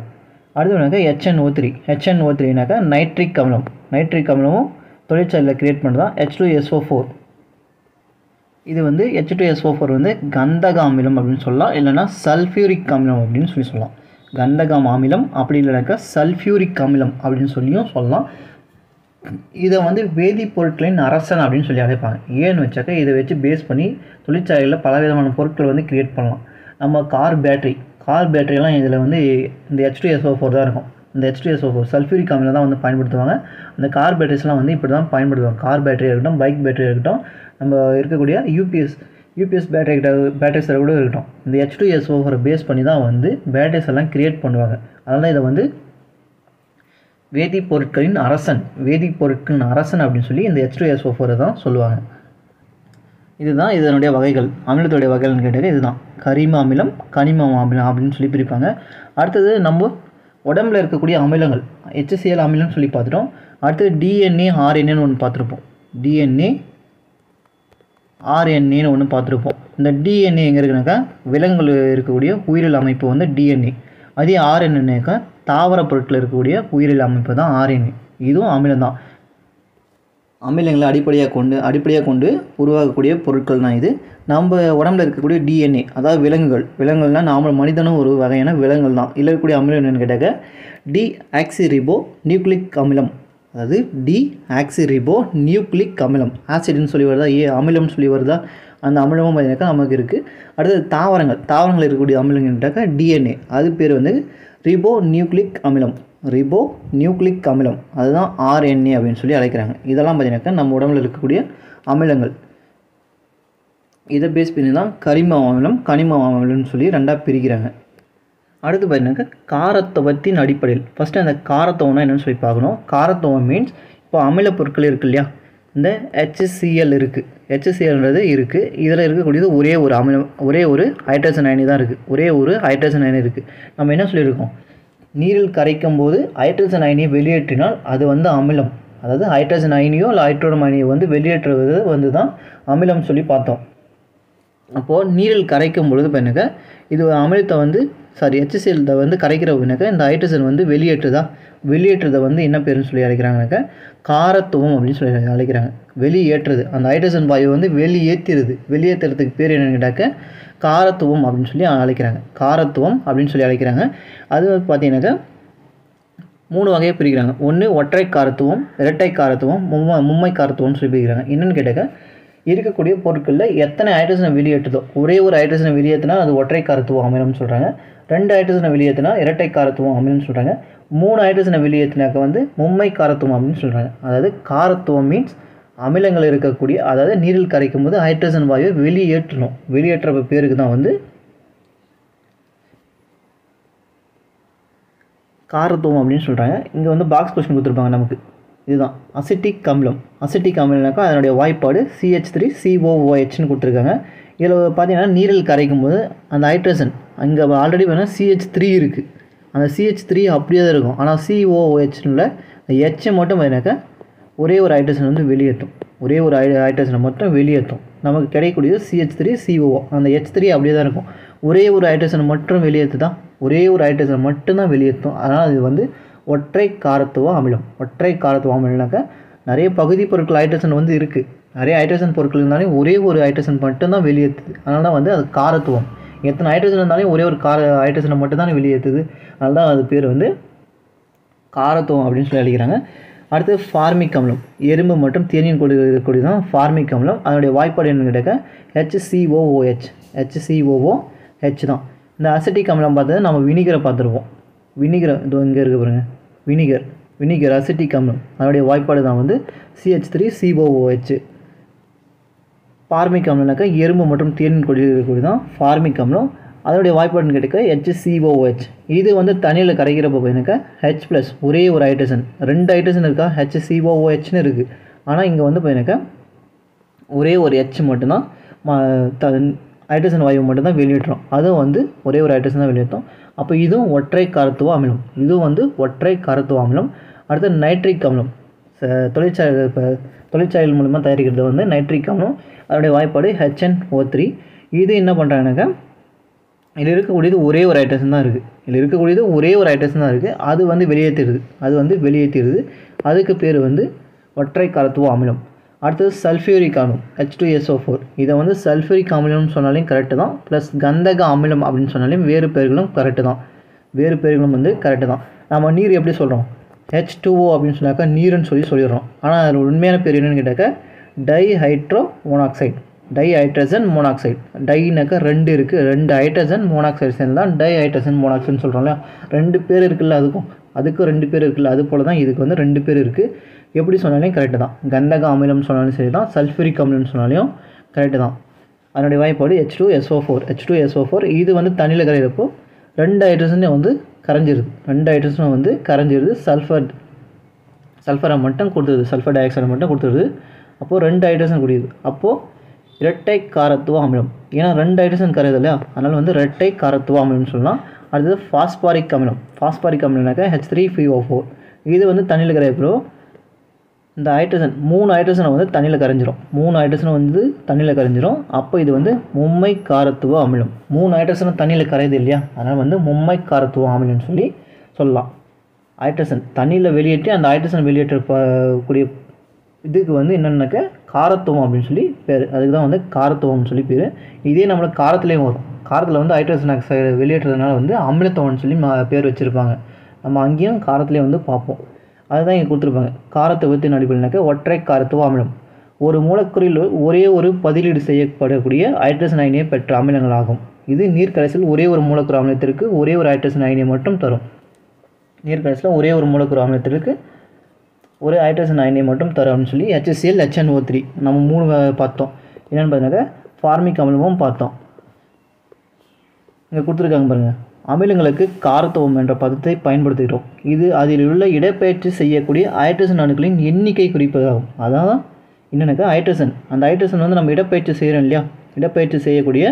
அடுத்தவனாக்கா ஹெச்என்ஓ த்ரீ, ஹெச்என்ஓ த்ரீனாக்கா நைட்ரிக் அமிலம், நைட்ரிக் அமிலமும் தொழிற்சாலையில் க்ரியேட் பண்ணுறதான் H two S O four. இது வந்து H two S O four வந்து கந்தக அமிலம் அப்படின்னு சொல்லலாம், இல்லைனா சல்ஃபியூரிக் அமிலம் அப்படின்னு சொல்லி சொல்லலாம். கந்தகம் அமிலம் அப்படி இல்லைனாக்கா சல்ஃபியூரிக் அமிலம் அப்படின்னு சொல்லியும் சொல்லலாம். இதை வந்து வேதிப்பொருட்களின் அரசன் அப்படின்னு சொல்லி அழைப்பாங்க. ஏன்னு வச்சாக்கா இதை வச்சு பேஸ் பண்ணி தொழிற்சாலையில் பலவிதமான பொருட்களை வந்து க்ரியேட் பண்ணலாம். நம்ம கார் பேட்ரி, கார் பேட்டரியெல்லாம் இதில் வந்து இந்த H two S O four தான் இருக்கும். இந்த H two S O four sulphuric அமிலம் தான் வந்து பயன்படுத்துவாங்க. அந்த கார் பேட்டரிஸ்லாம் வந்து இப்படி தான் பயன்படுத்துவாங்க. கார் பேட்டரி இருக்கட்டும், பைக் பேட்டரி இருக்கட்டும், நம்ம இருக்கக்கூடிய யூபிஎஸ் யூபிஎஸ் பேட்டரி கிட்ட பேட்டரிஸில் கூட இருக்கட்டும், இந்த ஹெச் டூ எஸ் ஓ ஃபோரை பேஸ் பண்ணி தான் வந்து பேட்டரிஸ் எல்லாம் க்ரியேட் பண்ணுவாங்க. அதனால் இதை வந்து வேதிப்பொருட்களின் அரசன், வேதிப்பொருட்களின் அரசன் அப்படின்னு சொல்லி இந்த ஹெச் டூ எஸ் ஓ ஃபோரை தான் சொல்லுவாங்க. இதுதான் இதனுடைய வகைகள், அமிலத்துடைய வகைகள்னு கேட்டால் இதுதான் கரிம அமிலம், கனிம அமிலம் அப்படின்னு சொல்லி பிரிப்பாங்க. அடுத்தது நம்ம உடம்பில் இருக்கக்கூடிய அமிலங்கள் ஹெச்சிஎல் அமிலம்னு சொல்லி பார்த்துட்டோம். அடுத்தது டிஎன்ஏ ஆர்என்ஏன்னு ஒன்று பார்த்துருப்போம், டிஎன்ஏ ஆர்என்ஏன்னு ஒன்று பார்த்துருப்போம். இந்த டிஎன்ஏ எங்கே இருக்குனாக்கா விலங்குகள் இருக்கக்கூடிய உயிரியல் அமைப்பு வந்து டிஎன்ஏ. அதே ஆர்என்ஏனாக்கா தாவர பொருட்கள் இருக்கக்கூடிய உயிரியல் அமைப்பு தான் ஆர்என்ஏ. இதுவும் அமிலம் தான், அமிலங்களை அடிப்படையாக கொண்டு அடிப்படையாக கொண்டு உருவாகக்கூடிய பொருட்கள் தான் இது. நம்ம உடம்புல இருக்கக்கூடிய டிஎன்ஏ, அதாவது விலங்குகள், விலங்குகள்னால் நாம மனிதனும் ஒரு வகையான விலங்குகள் தான். இல்லை இருக்கக்கூடிய அமிலம் என்னென்னு கேட்டாக்க டி ஆக்சிரிபோ நியூக்ளிக் அமிலம், அதாவது டி ஆக்சிரிபோ நியூக்ளிக் அமிலம். ஆசிட்னு சொல்லி வருதா, ஏ அமிலம்னு சொல்லி வருதா, அந்த அமிலமும் பார்த்தீங்கன்னாக்கா நமக்கு இருக்குது. அடுத்தது தாவரங்கள், தாவரங்கள் இருக்கக்கூடிய அமிலங்கள்ட்டாக்கா டிஎன்ஏ, அது பேர் வந்து ரிபோ நியூக்ளிக் அமிலம், ரிபோ நியூக்ளிக் அமிலம், அதுதான் ஆர்என்ஏ அப்படின்னு சொல்லி அழைக்கிறாங்க. இதெல்லாம் பார்த்தீங்கன்னாக்கா நம்ம உடம்புல இருக்கக்கூடிய அமிலங்கள். இதை பேஸ் பண்ணி தான் கரிம அமிலம், கனிம அமிலம்னு சொல்லி ரெண்டாக பிரிக்கிறாங்க. அடுத்து பார்த்தீங்கன்னாக்கா காரத்துவத்தின் அடிப்படையில் ஃபஸ்ட்டு அந்த காரத்துவம்னா என்னென்னு சொல்லி பார்க்கணும். காரத்துவம் மீன்ஸ் இப்போ அமில பொருட்கள் இருக்குது இல்லையா, இந்த ஹெச்சிஎல் இருக்குது, ஹெச்சிஎல்ன்றது இருக்குது, இதில் இருக்கக்கூடியது ஒரே ஒரு அமிலம், ஒரே ஒரு ஹைட்ரஜன் அயனி தான் இருக்குது, ஒரே ஒரு ஹைட்ரஜன் அயனி இருக்குது. நம்ம என்ன சொல்லியிருக்கோம், நீரில் கரைக்கும் போது ஹைட்ரஜன் அயனியை வெளியேற்றினால் அது வந்து அமிலம், அதாவது ஹைட்ரஜன் அயனியோ இல்லை ஹைட்ரோஜன் அயனியோ வந்து வெளியேற்றுவது வந்து தான் அமிலம் சொல்லி பார்த்தோம். அப்போது நீரில் கரைக்கும் பொழுது பின்னாக்க இது அமிலத்தை வந்து சாரி ஹெச்சிஎல்தை வந்து கரைக்கிற பின்னாக்க இந்த ஹைட்ரஜன் வந்து வெளியேற்றுதா, வெளியேற்றுதை வந்து என்ன பேருன்னு சொல்லி அழைக்கிறாங்கனாக்கா காரத்துவம் அப்படின்னு சொல்லி அழைக்கிறாங்க. வெளியேற்றுறது, அந்த ஹைட்ரஜன் வாயு வந்து வெளியேற்றிடுது, வெளியேற்றுறதுக்கு பேர் என்னென்னு கேட்டாக்க காரத்துவம் அப்படின்னு சொல்லி அழைக்கிறாங்க, காரத்துவம் அப்படின்னு சொல்லி அழைக்கிறாங்க. அது பார்த்தீங்கன்னாக்கா மூணு வகையை பிரிக்கிறாங்க. ஒன்று ஒற்றை காரத்துவம், இரட்டை காரத்துவம், மும்மை மும்மை காரத்துவம்னு சொல்லி பிரிக்கிறாங்க. என்னென்னு கேட்டாக்கா இருக்கக்கூடிய பொருட்களில் எத்தனை ஹைட்ரஜனை வெளியேற்றுதோ, ஒரே ஒரு ஹைட்ரஜனை வெளியேற்றினா அது ஒற்றை காரத்துவம் அமிலம்னு சொல்கிறாங்க. ரெண்டு ஹைட்ரஜனை வெளியேற்றினா இரட்டை காரத்துவம் அமிலம்னு சொல்கிறாங்க. மூணு ஹைட்ரஜனை வெளியேற்றினாக்க வந்து மும்மை காரத்துவம் அப்படின்னு சொல்கிறாங்க. அதாவது காரத்துவம் மீன்ஸ் அமிலங்கள் இருக்கக்கூடிய, அதாவது நீரில் கரைக்கும் போது ஹைட்ரஜன் வாயுவை வெளியேற்றணும், வெளியேற்ற பேருக்கு தான் வந்து காரத்துவம் அப்படின்னு சொல்கிறாங்க. இங்கே வந்து பாக்ஸ் கொஸ்டின் கொடுத்துருப்பாங்க நமக்கு. இதுதான் அசிட்டிக் அமிலம், அசிட்டிக் அமிலம்னாக்கா அதனுடைய வாய்ப்பாடு C H three C O O ஹெச்னு கொடுத்துருக்காங்க. இதில் பார்த்தீங்கன்னா நீரில் கரைக்கும் போது அந்த ஹைட்ரஜன் அங்கே ஆல்ரெடி பார்த்தீங்கன்னா சி ஹெச் த்ரீ இருக்குது, அந்த சி ஹெச் த்ரீ அப்படியே தான் இருக்கும். ஆனால் சி ஓ ஓ ஹெச்னுள்ள ஹெச்சை மட்டும் பார்த்தீங்கன்னாக்கா ஒரே ஒரு ஹைட்ரஜன் வந்து வெளியேற்றும், ஒரே ஒரு ஹை ஹைட்ரஜனை மட்டும் வெளியேற்றும். நமக்கு கிடைக்கக்கூடியது C H three C O, அந்த ஹெச் த்ரீ அப்படியே தான் இருக்கும். ஒரே ஒரு ஹைட்ரஜனை மட்டும் வெளியேற்று தான், ஒரே ஒரு ஹைட்ரஜனை மட்டும்தான் வெளியேற்றும். அதனால் இது வந்து ஒற்றை காரத்துவ அமிலம். ஒற்றை காரத்துவ அமிலம்னாக்கா நிறைய பகுதி பொருட்கள் ஹைட்ரஜன் வந்து இருக்குது, நிறைய ஹைட்ரஜன் பொருட்கள் இருந்தாலே ஒரே ஒரு ஹைட்ரஜன் மட்டும்தான் வெளியேற்றுது. அதனால தான் வந்து அது காரத்துவம். எத்தனை ஹைட்ரஜன் இருந்தாலும் ஒரே ஒரு கார ஹைட்ரஜனை மட்டும்தான் வெளியேற்றுது. அதனால தான் அது பேர் வந்து காரத்துவம் அப்படின்னு சொல்லி அழைக்கிறாங்க. அடுத்து ஃபார்மிக் அமிலம், எறும்பு மற்றும் தேனியின் கொடி இருக்கக்கூடிய தான் ஃபார்மிக் அமிலம். அதனுடைய வாய்ப்பாடு என்னென்னு கேட்டால் ஹெச்சிஓஓஹெச், ஹெச்சிஓஓஹெச் தான். இந்த அசிட்டிக் அமிலம் பார்த்தது நம்ம வினிகரை பார்த்துருப்போம். வினிகரை இதோ இங்கே இருக்க பாருங்க, வினிகர் வினிகர் அசிட்டிக் அமிலம், அதனுடைய வாய்ப்பாடு தான் வந்து சிஹெச் த்ரீ சிஓஓஹெச். ஃபார்மிக் அமிலம்னாக்கா எறும்பு மற்றும் தேனியின் கொடி இருக்கக்கூடிய தான் ஃபார்மிக் அமிலம். அதனுடைய வாய்ப்பாடுன்னு கேட்டுக்க ஹெச்சிஓஓஹெச். இது வந்து தண்ணியில் கரைக்கிறப்போ பார்த்திங்கனாக்கா ஹெச் ப்ளஸ், ஒரே ஒரு ஹைட்ரஜன், ரெண்டு ஹைட்ரஜன் இருக்கா ஹெச்சிஓஓஹெச்னு இருக்குது. ஆனால் இங்கே வந்து பார்த்திங்கனாக்கா ஒரே ஒரு ஹெச் மட்டும்தான், ஹைட்ரஜன் வாயு மட்டும்தான் வெளியிட்டோம். அதுவும் வந்து ஒரே ஒரு ஹைட்ரஜன் தான் வெளியிட்டோம். அப்போ இதுவும் ஒற்றை காரத்துவ அமிலம், இதுவும் வந்து ஒற்றை காரத்துவ அமிலம். அடுத்து நைட்ரிக் அமிலம், தொழிற்சாலை இப்போ தொழிற்சாலைகள் மூலமாக தயாரிக்கிறது வந்து நைட்ரிக் அமிலம். அதனுடைய வாய்ப்பாடு ஹெச்என்ஓ த்ரீ. இது என்ன பண்ணுறாங்கனாக்கா இதில் இருக்கக்கூடியது ஒரே ஒரு ஹைட்ரஜன் தான் இருக்குது, இதில் இருக்கக்கூடியது ஒரே ஒரு ஹைட்ரஜன் தான் இருக்குது, அது வந்து வெளியேற்றிடுது, அது வந்து வெளியேற்றிடுது. அதுக்கு பேர் வந்து ஒற்றை காரத்துவ அமிலம். அடுத்தது சல்ஃபியூரிக் அமிலம் H two S O four. இதை வந்து சல்ஃபியூரிக் அமிலம்னு சொன்னாலும் கரெக்டு தான், ப்ளஸ் கந்தக அமிலம் அப்படின்னு சொன்னாலும் வேறு பேர்களும் கரெக்டு தான், வேறு பேர்களும் வந்து கரெக்டு தான். நம்ம நீர் எப்படி சொல்கிறோம், ஹெச் டூ ஓ அப்படின்னு சொன்னாக்கா நீர்னு சொல்லி சொல்லிடுறோம். ஆனால் அது உண்மையான பேர் என்னென்னு கேட்டாக்கா டைஹைட்ரோ மோனாக்சைடு, டைஹைட்ரஜன் மோனாக்சைடு. டைனாக்கா ரெண்டு இருக்குது, ரெண்டு ஹைட்ரஜன் மோனாக்சைடு சேர்ந்து தான் டைஹைட்ரஜன் மோனாக்சைடுன்னு சொல்கிறோம்ல. ரெண்டு பேர் இருக்குல்ல, அதுக்கும் அதுக்கும் ரெண்டு பேர் இருக்குல்ல, அது போல் தான் இதுக்கு வந்து ரெண்டு பேர் இருக்குது. எப்படி சொன்னாலும் கரெக்டு தான், கந்தக அமிலம்னு சொன்னாலும் சரி தான், சல்ஃபூரிக் அமிலம்னு சொன்னாலும் கரெக்டு தான். அதனுடைய வாய்ப்பாடு H two S O four. இது வந்து தண்ணியில் கரையிறப்போ ரெண்டு ஹைட்ரஜனை வந்து கரைஞ்சிருது, ரெண்டு ஹைட்ரஜனை வந்து கரைஞ்சிருது, சல்ஃபர் சல்ஃபரை மட்டும் கொடுத்துருது, சல்ஃபர் டை ஆக்சைடை மட்டும் கொடுத்துருது. அப்போது ரெண்டு ஹைட்ரஜன் குடியுது. அப்போது இரட்டை காரத்துவ அமிலம், ஏன்னா ரெண்டு ஹைட்ரஜன் கரையுது இல்லையா, அதனால் வந்து இரட்டை காரத்துவ அமிலம்னு சொல்லலாம். அடுத்தது ஃபாஸ்பாரிக் அமிலம், ஃபாஸ்பாரிக் அமிலம்னாக்கா H three P O four. இது வந்து தண்ணியில் கரையிறப்போ இந்த ஹைட்ரஜன் மூணு ஹைட்ரஜனை வந்து தண்ணியில் கரைஞ்சிரும், மூணு ஹைட்ரஜனை வந்து தண்ணியில் கரைஞ்சிரும். அப்போ இது வந்து மும்மை காரத்துவ அமிலம், மூணு ஹைட்ரஜனும் தண்ணியில் கரையுது இல்லையா, அதனால் வந்து மும்மை காரத்துவ அமிலம்னு சொல்லி சொல்லலாம். ஹைட்ரஜன் தண்ணியில் வெளியேற்றி அந்த ஹைட்ரஜன் வெளியேற்றக்கூடிய இதுக்கு வந்து என்னென்னாக்கா காரத்துவம் அப்படின்னு சொல்லி பேர், அதுக்கு தான் வந்து காரத்துவம்னு சொல்லி பேர். இதே நம்மளுக்கு காரத்துலேயும் வரும், காரத்தில் வந்து ஹைட்ரஜன் ஆக்சைடு வெளியேற்றதுனால வந்து அமிலத்துவம்னு சொல்லி பேர் வச்சுருப்பாங்க. நம்ம அங்கேயும் காரத்திலே வந்து பார்ப்போம். அதுதான் இங்கே கொடுத்துருப்பாங்க. காரத்துவத்தின் அடிப்படையினாக்க ஒற்றை காரத்துவ அமிலம் ஒரு மூலக்கூறில் ஒரே ஒரு பதிலீடு செய்யப்படக்கூடிய ஹைட்ரஜன் அயனியை பெற்ற அமிலங்கள் ஆகும். இது நீர்க்கரைசல் ஒரே ஒரு மூலக்கூறு அமிலத்திற்கு ஒரே ஒரு ஹைட்ரஜன் அயனியை மட்டும் தரும். நீர்க்கரைசல் ஒரே ஒரு மூலக்கூறு அமிலத்திற்கு ஒரு ஹைட்ரஜன் அயனியை மட்டும் தரும் அப்படின்னு சொல்லி ஹெச்சிஎல் ஹெச்என்ஓ த்ரீ நம்ம மூணு பார்த்தோம். என்னென்னு பார்த்தீங்கன்னாக்கா ஃபார்மிக் அமிலமும் பார்த்தோம். இங்கே கொடுத்துருக்காங்க பாருங்கள், அமிலங்களுக்கு காரத்துவம் என்ற பதத்தை பயன்படுத்துகிறோம். இது அதில் உள்ள இடப்பெயர்ச்சி செய்யக்கூடிய ஹைட்ரஜன் அணுக்களின் எண்ணிக்கை குறிப்பதாகும். அதான் என்னென்னாக்கா ஹைட்ரஜன், அந்த ஹைட்ரஜன் வந்து நம்ம இடப்பெயர்ச்சி செய்கிறோம் இல்லையா, இடப்பெயர்ச்சி செய்யக்கூடிய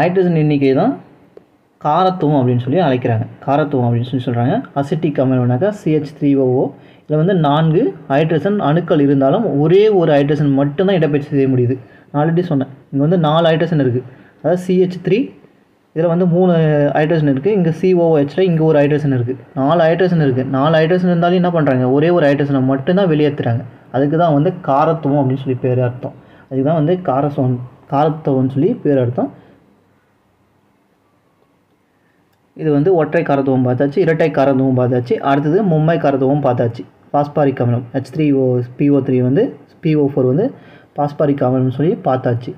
ஹைட்ரஜன் எண்ணிக்கை தான் காரத்துவம் அப்படின்னு சொல்லி அழைக்கிறாங்க, காரத்துவம் அப்படின்னு சொல்லி சொல்கிறாங்க. அசிட்டிக் அமிலம்னாக்கா சிஹெச் த்ரீ ஓ ஓ. இதில் வந்து நான்கு ஹைட்ரஜன் அணுக்கள் இருந்தாலும் ஒரே ஒரு ஹைட்ரஜன் மட்டும்தான் இடப்பெயர்ச்சி செய்ய முடியுது. நான் ஆல்ரெடி சொன்னேன், இங்கே வந்து நாலு ஹைட்ரஜன் இருக்குது, அதாவது சிஹெச் த்ரீ, இதில் வந்து மூணு ஹைட்ரஜன் இருக்குது, இங்கே சிஓஹெச்சில் இங்கே ஒரு ஹைட்ரஜன் இருக்குது, நாலு ஹைட்ரஜன் இருக்குது. நாலு ஹைட்ரஜன் இருந்தாலும் என்ன பண்ணுறாங்க, ஒரே ஒரு ஹைட்ரஜனை மட்டும்தான் வெளியேற்றுறாங்க. அதுக்கு தான் வந்து காரத்துவம் அப்படின்னு சொல்லி பேர் அர்த்தம். அதுக்கு தான் வந்து காரசோன் காரத்துவம்னு சொல்லி பேர் அர்த்தம். இது வந்து ஒற்றை காரத்துவம் பார்த்தாச்சு, இரட்டை காரத்துவம் பார்த்தாச்சு, அடுத்தது மும்மை காரத்துவம் பார்த்தாச்சு. பாஸ்பாரிக் அமிலம் H three O P O three வந்து பி ஓ ஃபோர் வந்து பாஸ்பாரிக் அமிலம்னு சொல்லி பார்த்தாச்சு.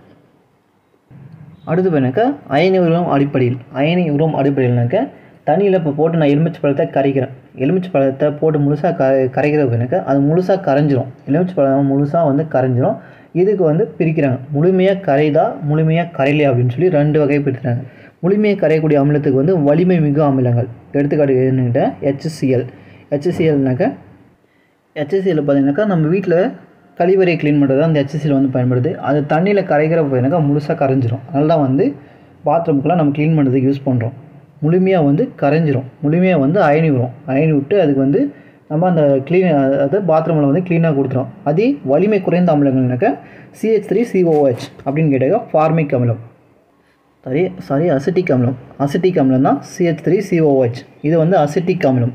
அடுத்து பார்த்தாக்கா அயனி உருவம் அடிப்படையில், அயனி உருவம் அடிப்படையில்னாக்கா தண்ணியில் இப்போ போட்டு நான் எலுமிச்சை பழத்தை கரைக்கிறேன், எலுமிச்சை பழத்தை போட்டு முழுசாக க கரைக்கிறப்பனாக்கா அது முழுசாக கரைஞ்சிரும், எலுமிச்சை பழம் முழுசாக வந்து கரைஞ்சிரும். இதுக்கு வந்து பிரிக்கிறாங்க, முழுமையாக கரைதா முழுமையாக கரையிலே அப்படின்னு சொல்லி ரெண்டு வகையை பிரிக்கிறாங்க. முழுமையை கரையக்கூடிய அமிலத்துக்கு வந்து வலிமை மிகு அமிலங்கள், எடுத்துக்காட்டு என்னென்ன ஹெச்சிஎல், ஹெச்சிஎல்னாக்கா ஹெச்சிஎல் பார்த்திங்கனாக்கா நம்ம வீட்டில் கழிவறையை க்ளீன் பண்ணுறது அந்த ஹெச்சிஎல் வந்து பயன்படுது. அது தண்ணியில் கரைக்கிற போதுனாக்கா முழுசாக கரைஞ்சிரும். அதனால தான் வந்து பாத்ரூம்க்குலாம் நம்ம க்ளீன் பண்ணுறதுக்கு யூஸ் பண்ணுறோம். முழுமையாக வந்து கரைஞ்சிரும், முழுமையாக வந்து அயனி விடும், அயனி விட்டு அதுக்கு வந்து நம்ம அந்த க்ளீன் அதை பாத்ரூமில் வந்து க்ளீனாக கொடுத்துரும். அதே வலிமை குறைந்த அமிலங்கள்னாக்கா சிஹெச் த்ரீ சிஓஹெச் அப்படின்னு கேட்டாக்கா ஃபார்மிக் அமிலம், சாரி சாரி அசிட்டிக் அமிலம். அசிட்டிக் அமிலம் தான் சிஹெச் த்ரீ சிஓஹெச். இது வந்து அசிட்டிக் அமிலம்.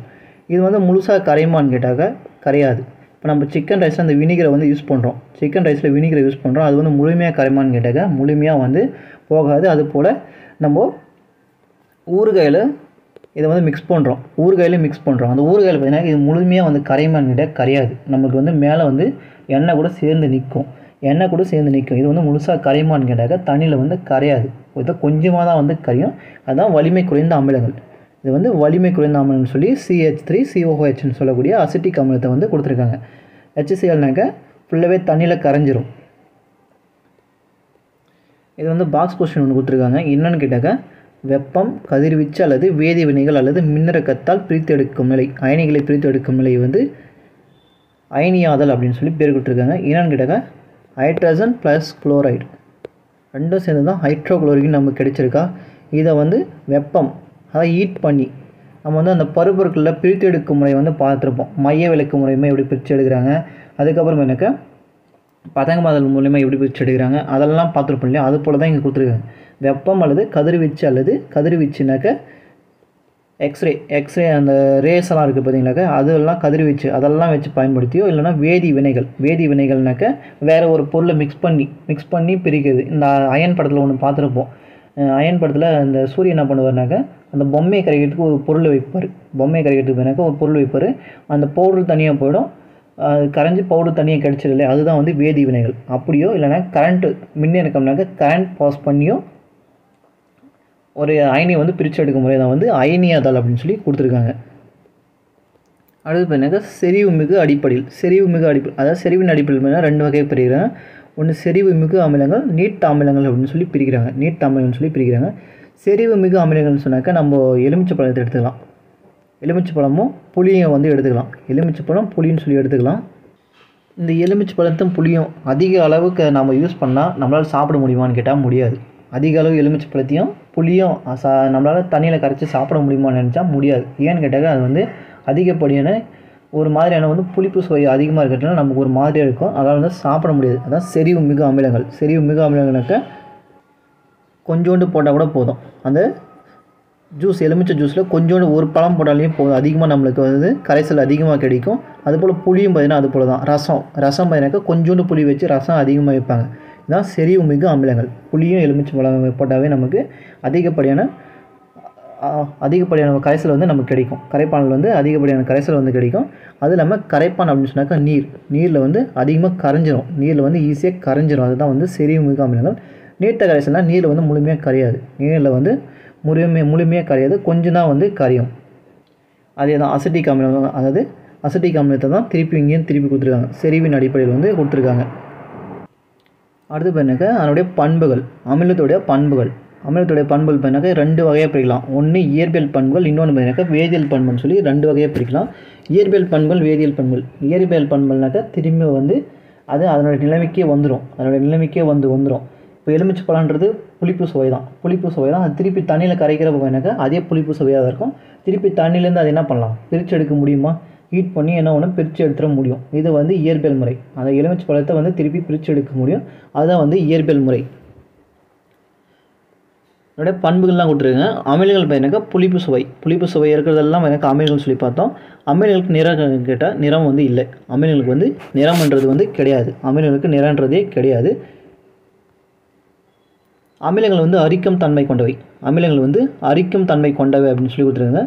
இது வந்து முழுசாக கரையுமான்னு கேட்டாக்க கரையாது. இப்போ நம்ம சிக்கன் ரைஸில் அந்த வினிகரை வந்து யூஸ் பண்ணுறோம், சிக்கன் ரைஸில் வினிகரை யூஸ் பண்ணுறோம், அது வந்து முழுமையாக கரையுமான்னு கேட்டாக்க முழுமையாக வந்து போகாது. அதுபோல் நம்ம ஊறுகாயில் இதை வந்து மிக்ஸ் பண்ணுறோம், ஊறுகாயில் மிக்ஸ் பண்ணுறோம். அந்த ஊறுகாயில் பார்த்திங்கன்னா இது முழுமையாக வந்து கரைமானிட கரையாது, நம்மளுக்கு வந்து மேலே வந்து எண்ணெய் கூட சேர்ந்து நிற்கும், எண்ணெய் கூட சேர்ந்து நிற்கும். இது வந்து முழுசாக கரைமான்னு கேட்டாக்க தண்ணியில் வந்து கரையாது, இதை கொஞ்சமாக தான் வந்து கரையும். அதுதான் வலிமை குறைந்த அமிலங்கள். இது வந்து வலிமை குறைந்த அமிலம்னு சொல்லி C H three C O ஹெச்னு சொல்லக்கூடிய அசிட்டிக் அமிலத்தை வந்து கொடுத்துருக்காங்க. ஹெச்சிஎல்னாக்க ஃபுல்லாகவே தண்ணியில் கரைஞ்சிரும். இது வந்து பாக்ஸ் கொஸ்டின் ஒன்று கொடுத்துருக்காங்க, என்னென்னு கேட்டாக்க வெப்பம், கதிர்வீச்சு அல்லது வேதி வினைகள் அல்லது மின்னிறக்கத்தால் பிரித்தெடுக்கும் நிலை, அயனிகளை பிரித்தெடுக்கும் நிலை வந்து அயனியாதல் அப்படின்னு சொல்லி பேர் கொடுத்துருக்காங்க. என்னென்னு கேட்டாக்க ஹைட்ரஜன் ப்ளஸ் குளோரைடு ரெண்டும் சேர்ந்து தான் ஹைட்ரோகுளோரிக்னு நமக்கு கிடைச்சிருக்கா. இதை வந்து வெப்பம், அதை ஹீட் பண்ணி நம்ம வந்து அந்த பருப்பொருட்களில் பிரித்து எடுக்கும் முறை வந்து பார்த்துருப்போம். மைய விளக்கு முறையுமே எப்படி பிரித்து எடுக்கிறாங்க, அதுக்கப்புறம் எனக்கு பதங்கமாதல் மூலயமா எப்படி பிரித்து எடுக்கிறாங்க, அதெல்லாம் பார்த்துருப்போம் இல்லையா. அது போல் தான் இங்கே கொடுத்துருக்காங்க. வெப்பம் அல்லது கதிர்வீச்சு அல்லது கதிர்வீச்சுனாக்க எக்ஸ்ரே எக்ஸ்ரே அந்த ரேஸ் எல்லாம் இருக்குது பார்த்தீங்கன்னாக்கா, அதெல்லாம் கதிர்வீச்சு அதெல்லாம் வச்சு பயன்படுத்தியோ இல்லைனா வேதி வினைகள், வேதி வினைகள்னாக்க வேறு ஒரு பொருளை மிக்ஸ் பண்ணி மிக்ஸ் பண்ணி பிரிக்கிறது. இந்த அயன் படத்தில் ஒன்று பார்த்துருப்போம், அயன் படத்தில் இந்த சூரியன் என்ன பண்ணுவார்னாக்க அந்த பொம்மையை கரைக்கிறதுக்கு ஒரு பொருள் வைப்பார், பொம்மையை கரைக்கிறதுக்கு போனாக்கா ஒரு பொருள் வைப்பார், அந்த பவுடர் தனியாக போயிடும், கரைஞ்சி பவுடர் தனியாக கிடச்சிடல, அதுதான் வந்து வேதி வினைகள். அப்படியோ இல்லைனா கரண்ட்டு மின்னிறக்கம்னாக்கா கரண்ட் பாஸ் பண்ணியோ ஒரு அயனியை வந்து பிரித்து எடுக்கும் முறை தான் வந்து அயனியாதல் அப்படின்னு சொல்லி கொடுத்துருக்காங்க. அடுத்து பார்த்திங்கனாக்கா செறிவு மிகு அடிப்படையில், செறிவு மிகு அடிப்படையில் அதாவது செறிவின் அடிப்படையில் பார்த்தீங்கன்னா ரெண்டு வகையை பிரிக்கிறாங்க. ஒன்று செறிவு மிகு அமிலங்கள், நீட் அமிலங்கள் அப்படின்னு சொல்லி பிரிக்கிறாங்க, நீட் அமிலங்கள்னு சொல்லி பிரிக்கிறாங்க. செறிவு மிகு அமிலங்கள்னு சொன்னாக்கா நம்ம எலுமிச்சை பழத்தை எடுத்துக்கலாம், எலுமிச்சை பழமும் புளியும் வந்து எடுத்துக்கலாம், எலுமிச்சை பழம் புளின்னு சொல்லி எடுத்துக்கலாம். இந்த எலுமிச்சை பழத்தும் புளியும் அதிக அளவுக்கு நம்ம யூஸ் பண்ணால் நம்மளால் சாப்பிட முடியுமான்னு கேட்டால் முடியாது. அதிக அளவு எலுமிச்சை பழத்தையும் புளியும் சா நம்மளால் தண்ணியில் கரைச்சி சாப்பிட முடியுமான்னு நினச்சா முடியாது. ஏன்னு கேட்டாக்கா அது வந்து அதிகப்படியான ஒரு மாதிரியான வந்து புளிப்பு சுவை அதிகமாக இருக்கிறதுனால நமக்கு ஒரு மாதிரியாக இருக்கும், அதனால் வந்து சாப்பிட முடியாது. அதான் செறிவு மிகு அமிலங்கள். செறிவு மிகு அமிலங்கள்னாக்க கொஞ்சோண்டு போட்டால் கூட போதும், அந்த ஜூஸ் எலுமிச்சை ஜூஸில் கொஞ்சோண்டு ஒரு பழம் போட்டாலையும் போதும், அதிகமாக நம்மளுக்கு வந்து கரைசல் அதிகமாக கிடைக்கும். அதுபோல் புளியும் பார்த்திங்கன்னா அது போல் தான். ரசம் ரசம் பார்த்திங்கனாக்கா கொஞ்சோண்டு புளி வச்சு ரசம் அதிகமாக வைப்பாங்க. இதுதான் செறிவு மிகு அமிலங்கள். புளியும் எலுமிச்சை பழம் போட்டாவே நமக்கு அதிகப்படியான அதிகப்படியான கரைசல் வந்து நமக்கு கிடைக்கும், கரைப்பானில் வந்து அதிகப்படியான கரைசல் வந்து கிடைக்கும். அது இல்லாமல் கரைப்பான் அப்படின்னு சொன்னாக்கா நீர், நீரில் வந்து அதிகமாக கரைஞ்சிரும், நீரில் வந்து ஈஸியாக கரைஞ்சிரும். அதுதான் வந்து செறிவு மிகு அமிலங்கள். நீர்த்த கரைசல்னால் நீரில் வந்து முழுமையாக கரையாது, நீரில் வந்து முழுமை முழுமையாக கரையாது, கொஞ்சம் தான் வந்து கரையும். அதே தான் அசிட்டிக் அமிலம், அதாவது அசிட்டிக் அமிலத்தை தான் திருப்பி இங்கேயும் திருப்பி கொடுத்துருக்காங்க, செறிவின் அடிப்படையில் வந்து கொடுத்துருக்காங்க. அடுத்து பார்த்திங்கனாக்கா அதனுடைய பண்புகள், அமிலத்துடைய பண்புகள். அமிலத்துடைய பண்புகள் பார்த்திங்கனாக்கா ரெண்டு வகையாக பிரிக்கலாம். ஒன்று இயற்பியல் பண்புகள், இன்னொன்று பார்த்திங்கனாக்கா வேதியியல் பண்புன்னு சொல்லி ரெண்டு வகையாக பிரிக்கலாம். இயற்பியல் பண்புகள், வேதியியல் பண்புகள். இயற்பியல் பண்புகள்னாக்கா திரும்ப வந்து அது அதனுடைய நிலைமைக்கே வந்துடும், அதனுடைய நிலைமைக்கே வந்து வந்துடும். இப்போ எலுமிச்சை பழன்றது புளிப்பு சுவை தான், புளிப்பு சுவை தான். அது திருப்பி தண்ணியில் கரைக்கிறப்ப பார்த்திங்கனாக்கா அதே புளிப்பு சுவையாக இருக்கும். திருப்பி தண்ணியிலேருந்து அது என்ன பண்ணலாம், பிரித்து எடுக்க முடியுமா, ஹீட் பண்ணி என்ன ஒன்று பிரித்து எடுத்துட முடியும். இது வந்து இயற்பியல் முறை, அந்த எலுமிச்சை பழத்தை வந்து திருப்பி பிரித்து எடுக்க முடியும், அதுதான் வந்து இயற்பியல் முறை. என்னோட பண்புகள்லாம் கொடுத்துருக்காங்க. அமிலங்கள் பார்த்திங்கனாக்கா புளிப்பு சுவை, புளிப்பு சுவை இருக்கிறதெல்லாம் பார்த்திங்கனாக்கா அமிலங்கள்னு சொல்லி பார்த்தோம். அமிலங்களுக்கு நிறம் கேட்டால் நிறம் வந்து இல்லை, அமிலங்களுக்கு வந்து நிறம்ன்றது வந்து கிடையாது, அமிலங்களுக்கு நிறன்றதே கிடையாது. அமிலங்கள் வந்து அரிக்கும் தன்மை கொண்டவை, அமிலங்கள் வந்து அரிக்கும் தன்மை கொண்டவை அப்படின்னு சொல்லி கொடுத்துருங்க.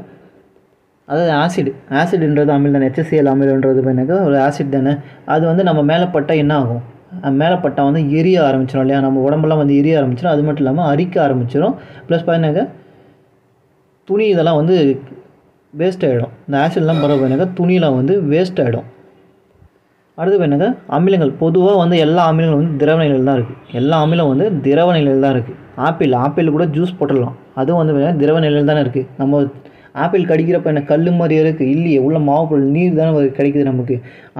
அதாவது ஆசிட், ஆசிட்ன்றது அமில் தானே, ஹெச்சிஎல் அமிலன்றது பார்த்திங்கனாக்கா ஒரு ஆசிட் தானே. அது வந்து நம்ம மேலப்பட்டால் என்ன ஆகும், மேலப்பட்டால் வந்து எரிய ஆரம்பிச்சிடும் இல்லையா, நம்ம உடம்பெல்லாம் வந்து எரிய ஆரம்பிச்சிடும். அது மட்டும் இல்லாமல் அரிக்க ஆரம்பிச்சிடும். ப்ளஸ் பார்த்திங்கனாக்கா துணி இதெல்லாம் வந்து வேஸ்ட் ஆகிடும், இந்த ஆசிட்லாம் பரவ பார்த்திங்கனாக்கா துணியெலாம் வந்து வேஸ்ட் ஆகிடும். அடுத்து பார்த்திங்கனாக்கா அமிலங்கள் பொதுவாக வந்து எல்லா அமிலங்களும் வந்து திரவ நிலையில் தான் இருக்குது, எல்லா அமிலம் வந்து திரவ நிலையில் தான் இருக்குது. ஆப்பிள், ஆப்பிள் கூட ஜூஸ் போட்டுடலாம், அதுவும் வந்து பார்த்திங்கன்னா திரவ நிலையில் தானே இருக்குது. நம்ம ஆப்பிள் கடிக்கிறப்ப என்ன கல் மாதிரியே இருக்குது இல்லையே, உள்ள மாவு பொருள் நீர் தானே கிடைக்குது நமக்கு.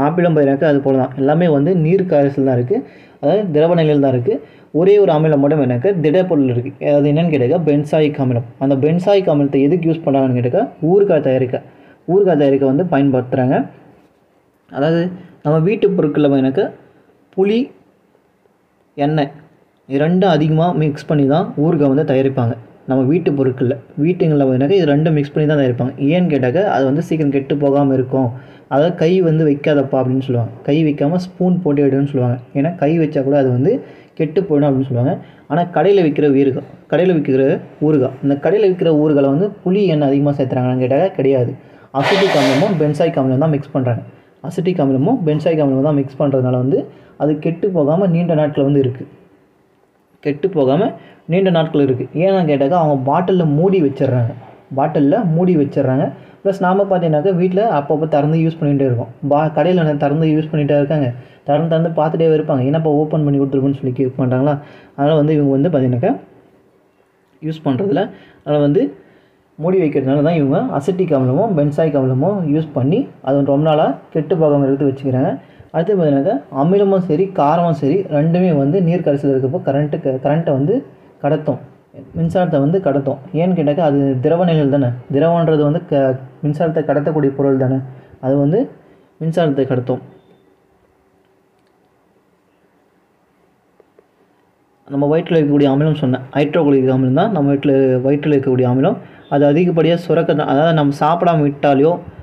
ஆப்பிளும் பார்த்திங்கனாக்கா அது போல் தான், எல்லாமே வந்து நீர் கரைசல் தான் இருக்குது, அதாவது திரவ நிலையில் தான் இருக்குது. ஒரே ஒரு அமிலம் மட்டும் என்னக்கா திடப்பொருள் இருக்குது, அது என்னென்னு கேட்டாக்கா பென்சாயிக் அமிலம். அந்த பென்சாயிக் அமிலத்தை எதுக்கு யூஸ் பண்ணுறாங்கன்னு கேட்டாக்கா ஊறுகாய் தயாரிக்க, ஊறுகாய் தயாரிக்க வந்து பயன்படுத்துகிறாங்க. அதாவது நம்ம வீட்டு பொருட்களில் பார்த்திங்கனாக்கா புளி, எண்ணெய் இது ரெண்டும் அதிகமாக மிக்ஸ் பண்ணி தான் ஊறுகாய் வந்து தயாரிப்பாங்க. நம்ம வீட்டு பொருட்களில் வீட்டுங்களில் பார்த்திங்கனாக்கா இது ரெண்டும் மிக்ஸ் பண்ணி தான் தயாரிப்பாங்க. ஏன்னு கேட்டாக்கா அது வந்து சீக்கிரம் கெட்டு போகாமல் இருக்கும், அதாவது கை வந்து வைக்காதப்பா அப்படின்னு சொல்லுவாங்க, கை வைக்காமல் ஸ்பூன் போட்டு எடுன்னு சொல்லுவாங்க. ஏன்னா கை வச்சா கூட அது வந்து கெட்டு போயிடும் அப்படின்னு சொல்லுவாங்க. ஆனால் கடையில் விற்கிற ஊறுகாய் கடையில் விற்கிற ஊறுகாய் இந்த கடையில் விற்கிற ஊறுகாயில் வந்து புளி எண்ணெய் அதிகமாக சேர்த்துறாங்கன்னு கேட்டால் கிடையாது. அசிட்டிக் அமிலமும் பென்சாயிக் அமிலம் தான் மிக்ஸ் பண்ணுறாங்க. அசிட்டிக் அமிலமும் பென்சாயிக் அமிலமும் தான் மிக்ஸ் பண்ணுறதுனால வந்து அது கெட்டு போகாமல் நீண்ட நாட்கள் வந்து இருக்குது கெட்டு போகாமல் நீண்ட நாட்கள் இருக்குது ஏன்னு கேட்டாக்கா அவங்க பாட்டிலில் மூடி வச்சிடுறாங்க பாட்டிலில் மூடி வச்சிடுறாங்க ப்ளஸ் நாம் பார்த்தீங்கன்னாக்கா வீட்டில் அப்பப்போ திறந்து யூஸ் பண்ணிகிட்டே இருக்கோம். பா கடையில் நான் திறந்து யூஸ் பண்ணிகிட்டே இருக்காங்க. திறந்து திறந்து பார்த்துட்டே இருப்பாங்க. ஏன்னா இப்போ ஓப்பன் பண்ணி கொடுத்துருக்குன்னு சொல்லி யூஸ் பண்ணுறாங்களா. அதனால் வந்து இவங்க வந்து பார்த்தீங்கன்னாக்கா யூஸ் பண்ணுறதுல அதனால் வந்து மூடி வைக்கிறதுனால தான் இவங்க அசிட்டிக் அமிலமும் பென்சாயிக் அமிலமும் யூஸ் பண்ணி அது ரொம்ப நாளாக கெட்டு போகாமல் எடுத்து வச்சுக்கிறாங்க. அடுத்து பார்த்தீங்கன்னாக்கா அமிலமும் சரி காரமும் சரி ரெண்டுமே வந்து நீர் கரைசல் இருக்கப்போ கரண்ட்டு க கரண்ட்டை வந்து கடத்தும், மின்சாரத்தை வந்து கடத்தும். ஏன்னு கேட்டாக்கா அது திரவ நிலையில் தானே, திரவன்றது வந்து க மின்சாரத்தை கடத்தக்கூடிய பொருள் தானே, அது வந்து மின்சாரத்தை கடத்தும். நம்ம வயிற்றில் இருக்கக்கூடிய அமிலம் சொன்னேன், ஹைட்ரோகுளிக் அமிலம் தான் நம்ம வீட்டில் வயிற்றில் இருக்கக்கூடிய அமிலம். அது அதிகப்படியாக சுரக்க, அதாவது நம்ம சாப்பிடாம விட்டாலையோ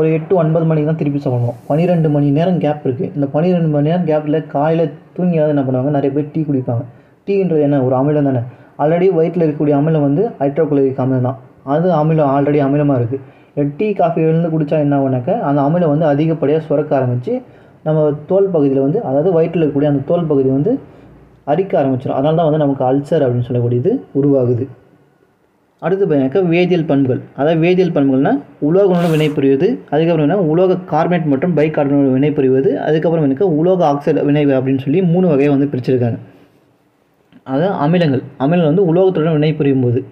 ஒரு எட்டு ஒன்பது மணிக்கு தான் திருப்பி சாப்பிடுவோம். பன்னிரெண்டு மணி நேரம் கேப் இருக்குது. இந்த பன்னிரெண்டு மணி நேரம் கேப்பில் காலையில் தூங்கியாவது என்ன பண்ணுவாங்க, நிறைய பேர் டீ குடிப்பாங்க. டீன்றது என்ன, ஒரு அமிலம் தானே. ஆல்ரெடி வயிற்றில் இருக்கக்கூடிய அமிலம் வந்து ஹைட்ரோகுளோரிக் அமிலம் தான். அது அமிலம் ஆல்ரெடி அமிலமாக இருக்குது. டீ காஃபி எழுந்து குடித்தா என்ன ஆகுனாக்கா அந்த அமிலம் வந்து அதிகப்படியாக சுரக்க ஆரம்பித்து நம்ம தோல் பகுதியில் வந்து, அதாவது வயிற்றில் இருக்கக்கூடிய அந்த தோல் பகுதி வந்து அரிக்க ஆரம்பிச்சிடும். அதனால தான் வந்து நமக்கு அல்சர் அப்படின்னு சொல்லக்கூடியது உருவாகுது. அடுத்து பார்த்திங்கனாக்கா வேதியியல் பண்புகள், அதாவது வேதியியல் பண்புகள்னால் உலோகங்களுடன் வினைபுரிவது, அதுக்கப்புறம் என்ன உலோக கார்பனேட் மற்றும் பை கார்பனேட் வினைபுரிவது, அதுக்கப்புறம் எனக்கு உலோக ஆக்சைடு வினை அப்படின்னு சொல்லி மூணு வகையை வந்து பிரிச்சுருக்காங்க. அதாவது அமிலங்கள், அமிலங்கள் வந்து உலோகத்துடன் வினைபுரியும் போது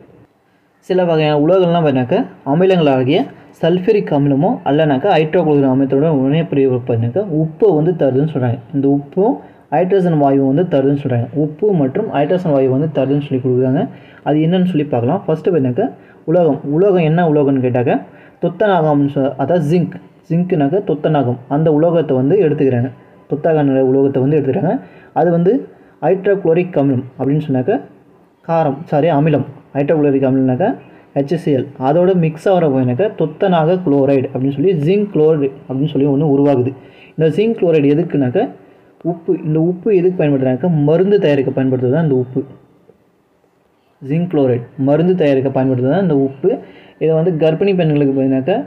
சில வகையான உலோகங்கள்லாம் பார்த்திங்கனாக்கா அமிலங்களாகிய சல்ஃபரிக் அமிலமோ அல்லனாக்கா ஹைட்ரோகுளோரிக் அமிலத்தோட வினைபுரிவு பார்த்திங்கனாக்கா உப்பு வந்து தருதுன்னு சொல்கிறாங்க. இந்த உப்பும் ஹைட்ரஜன் வாயு வந்து தருதுன்னு சொல்கிறாங்க. உப்பு மற்றும் ஹைட்ரஜன் வாயு வந்து தருதுன்னு சொல்லி கொடுக்குறாங்க. அது என்னன்னு சொல்லி பார்க்கலாம். ஃபஸ்ட்டு பார்த்திங்கனாக்கா உலோகம், உலோகம் என்ன உலோகம்னு கேட்டாக்க துத்தநாகம்னு சொல், அதாவது ஜிங்க், ஜிங்க்குனாக்கா துத்தநாகம், அந்த உலோகத்தை வந்து எடுத்துக்கிறாங்க. துத்தாக உலோகத்தை வந்து எடுத்துக்கிறாங்க. அது வந்து ஹைட்ரோகுளோரிக் அமிலம் அப்படின்னு சொன்னாக்கா காரம், சாரி அமிலம். ஹைட்ரோகுளோரிக் அமிலம்னாக்கா ஹெச்சிஎல், அதோட மிக்ஸ் ஆகிற போயினாக்கா துத்தநாக குளோரைடு அப்படின்னு சொல்லி ஜிங்க் குளோரைடு அப்படின்னு சொல்லி ஒன்று உருவாகுது. இந்த ஜிங்க் குளோரைடு எதுக்குனாக்கா உப்பு, இந்த உப்பு எதுக்கு பயன்படுத்துகிறாங்க, மருந்து தயாரிக்க பயன்படுத்துறது தான் இந்த உப்பு. ஜிங்க் குளோரைடு மருந்து தயாரிக்க பயன்படுத்துறது தான் இந்த உப்பு. இதை வந்து கர்ப்பிணி பெண்களுக்கு பார்த்தீங்கன்னாக்கா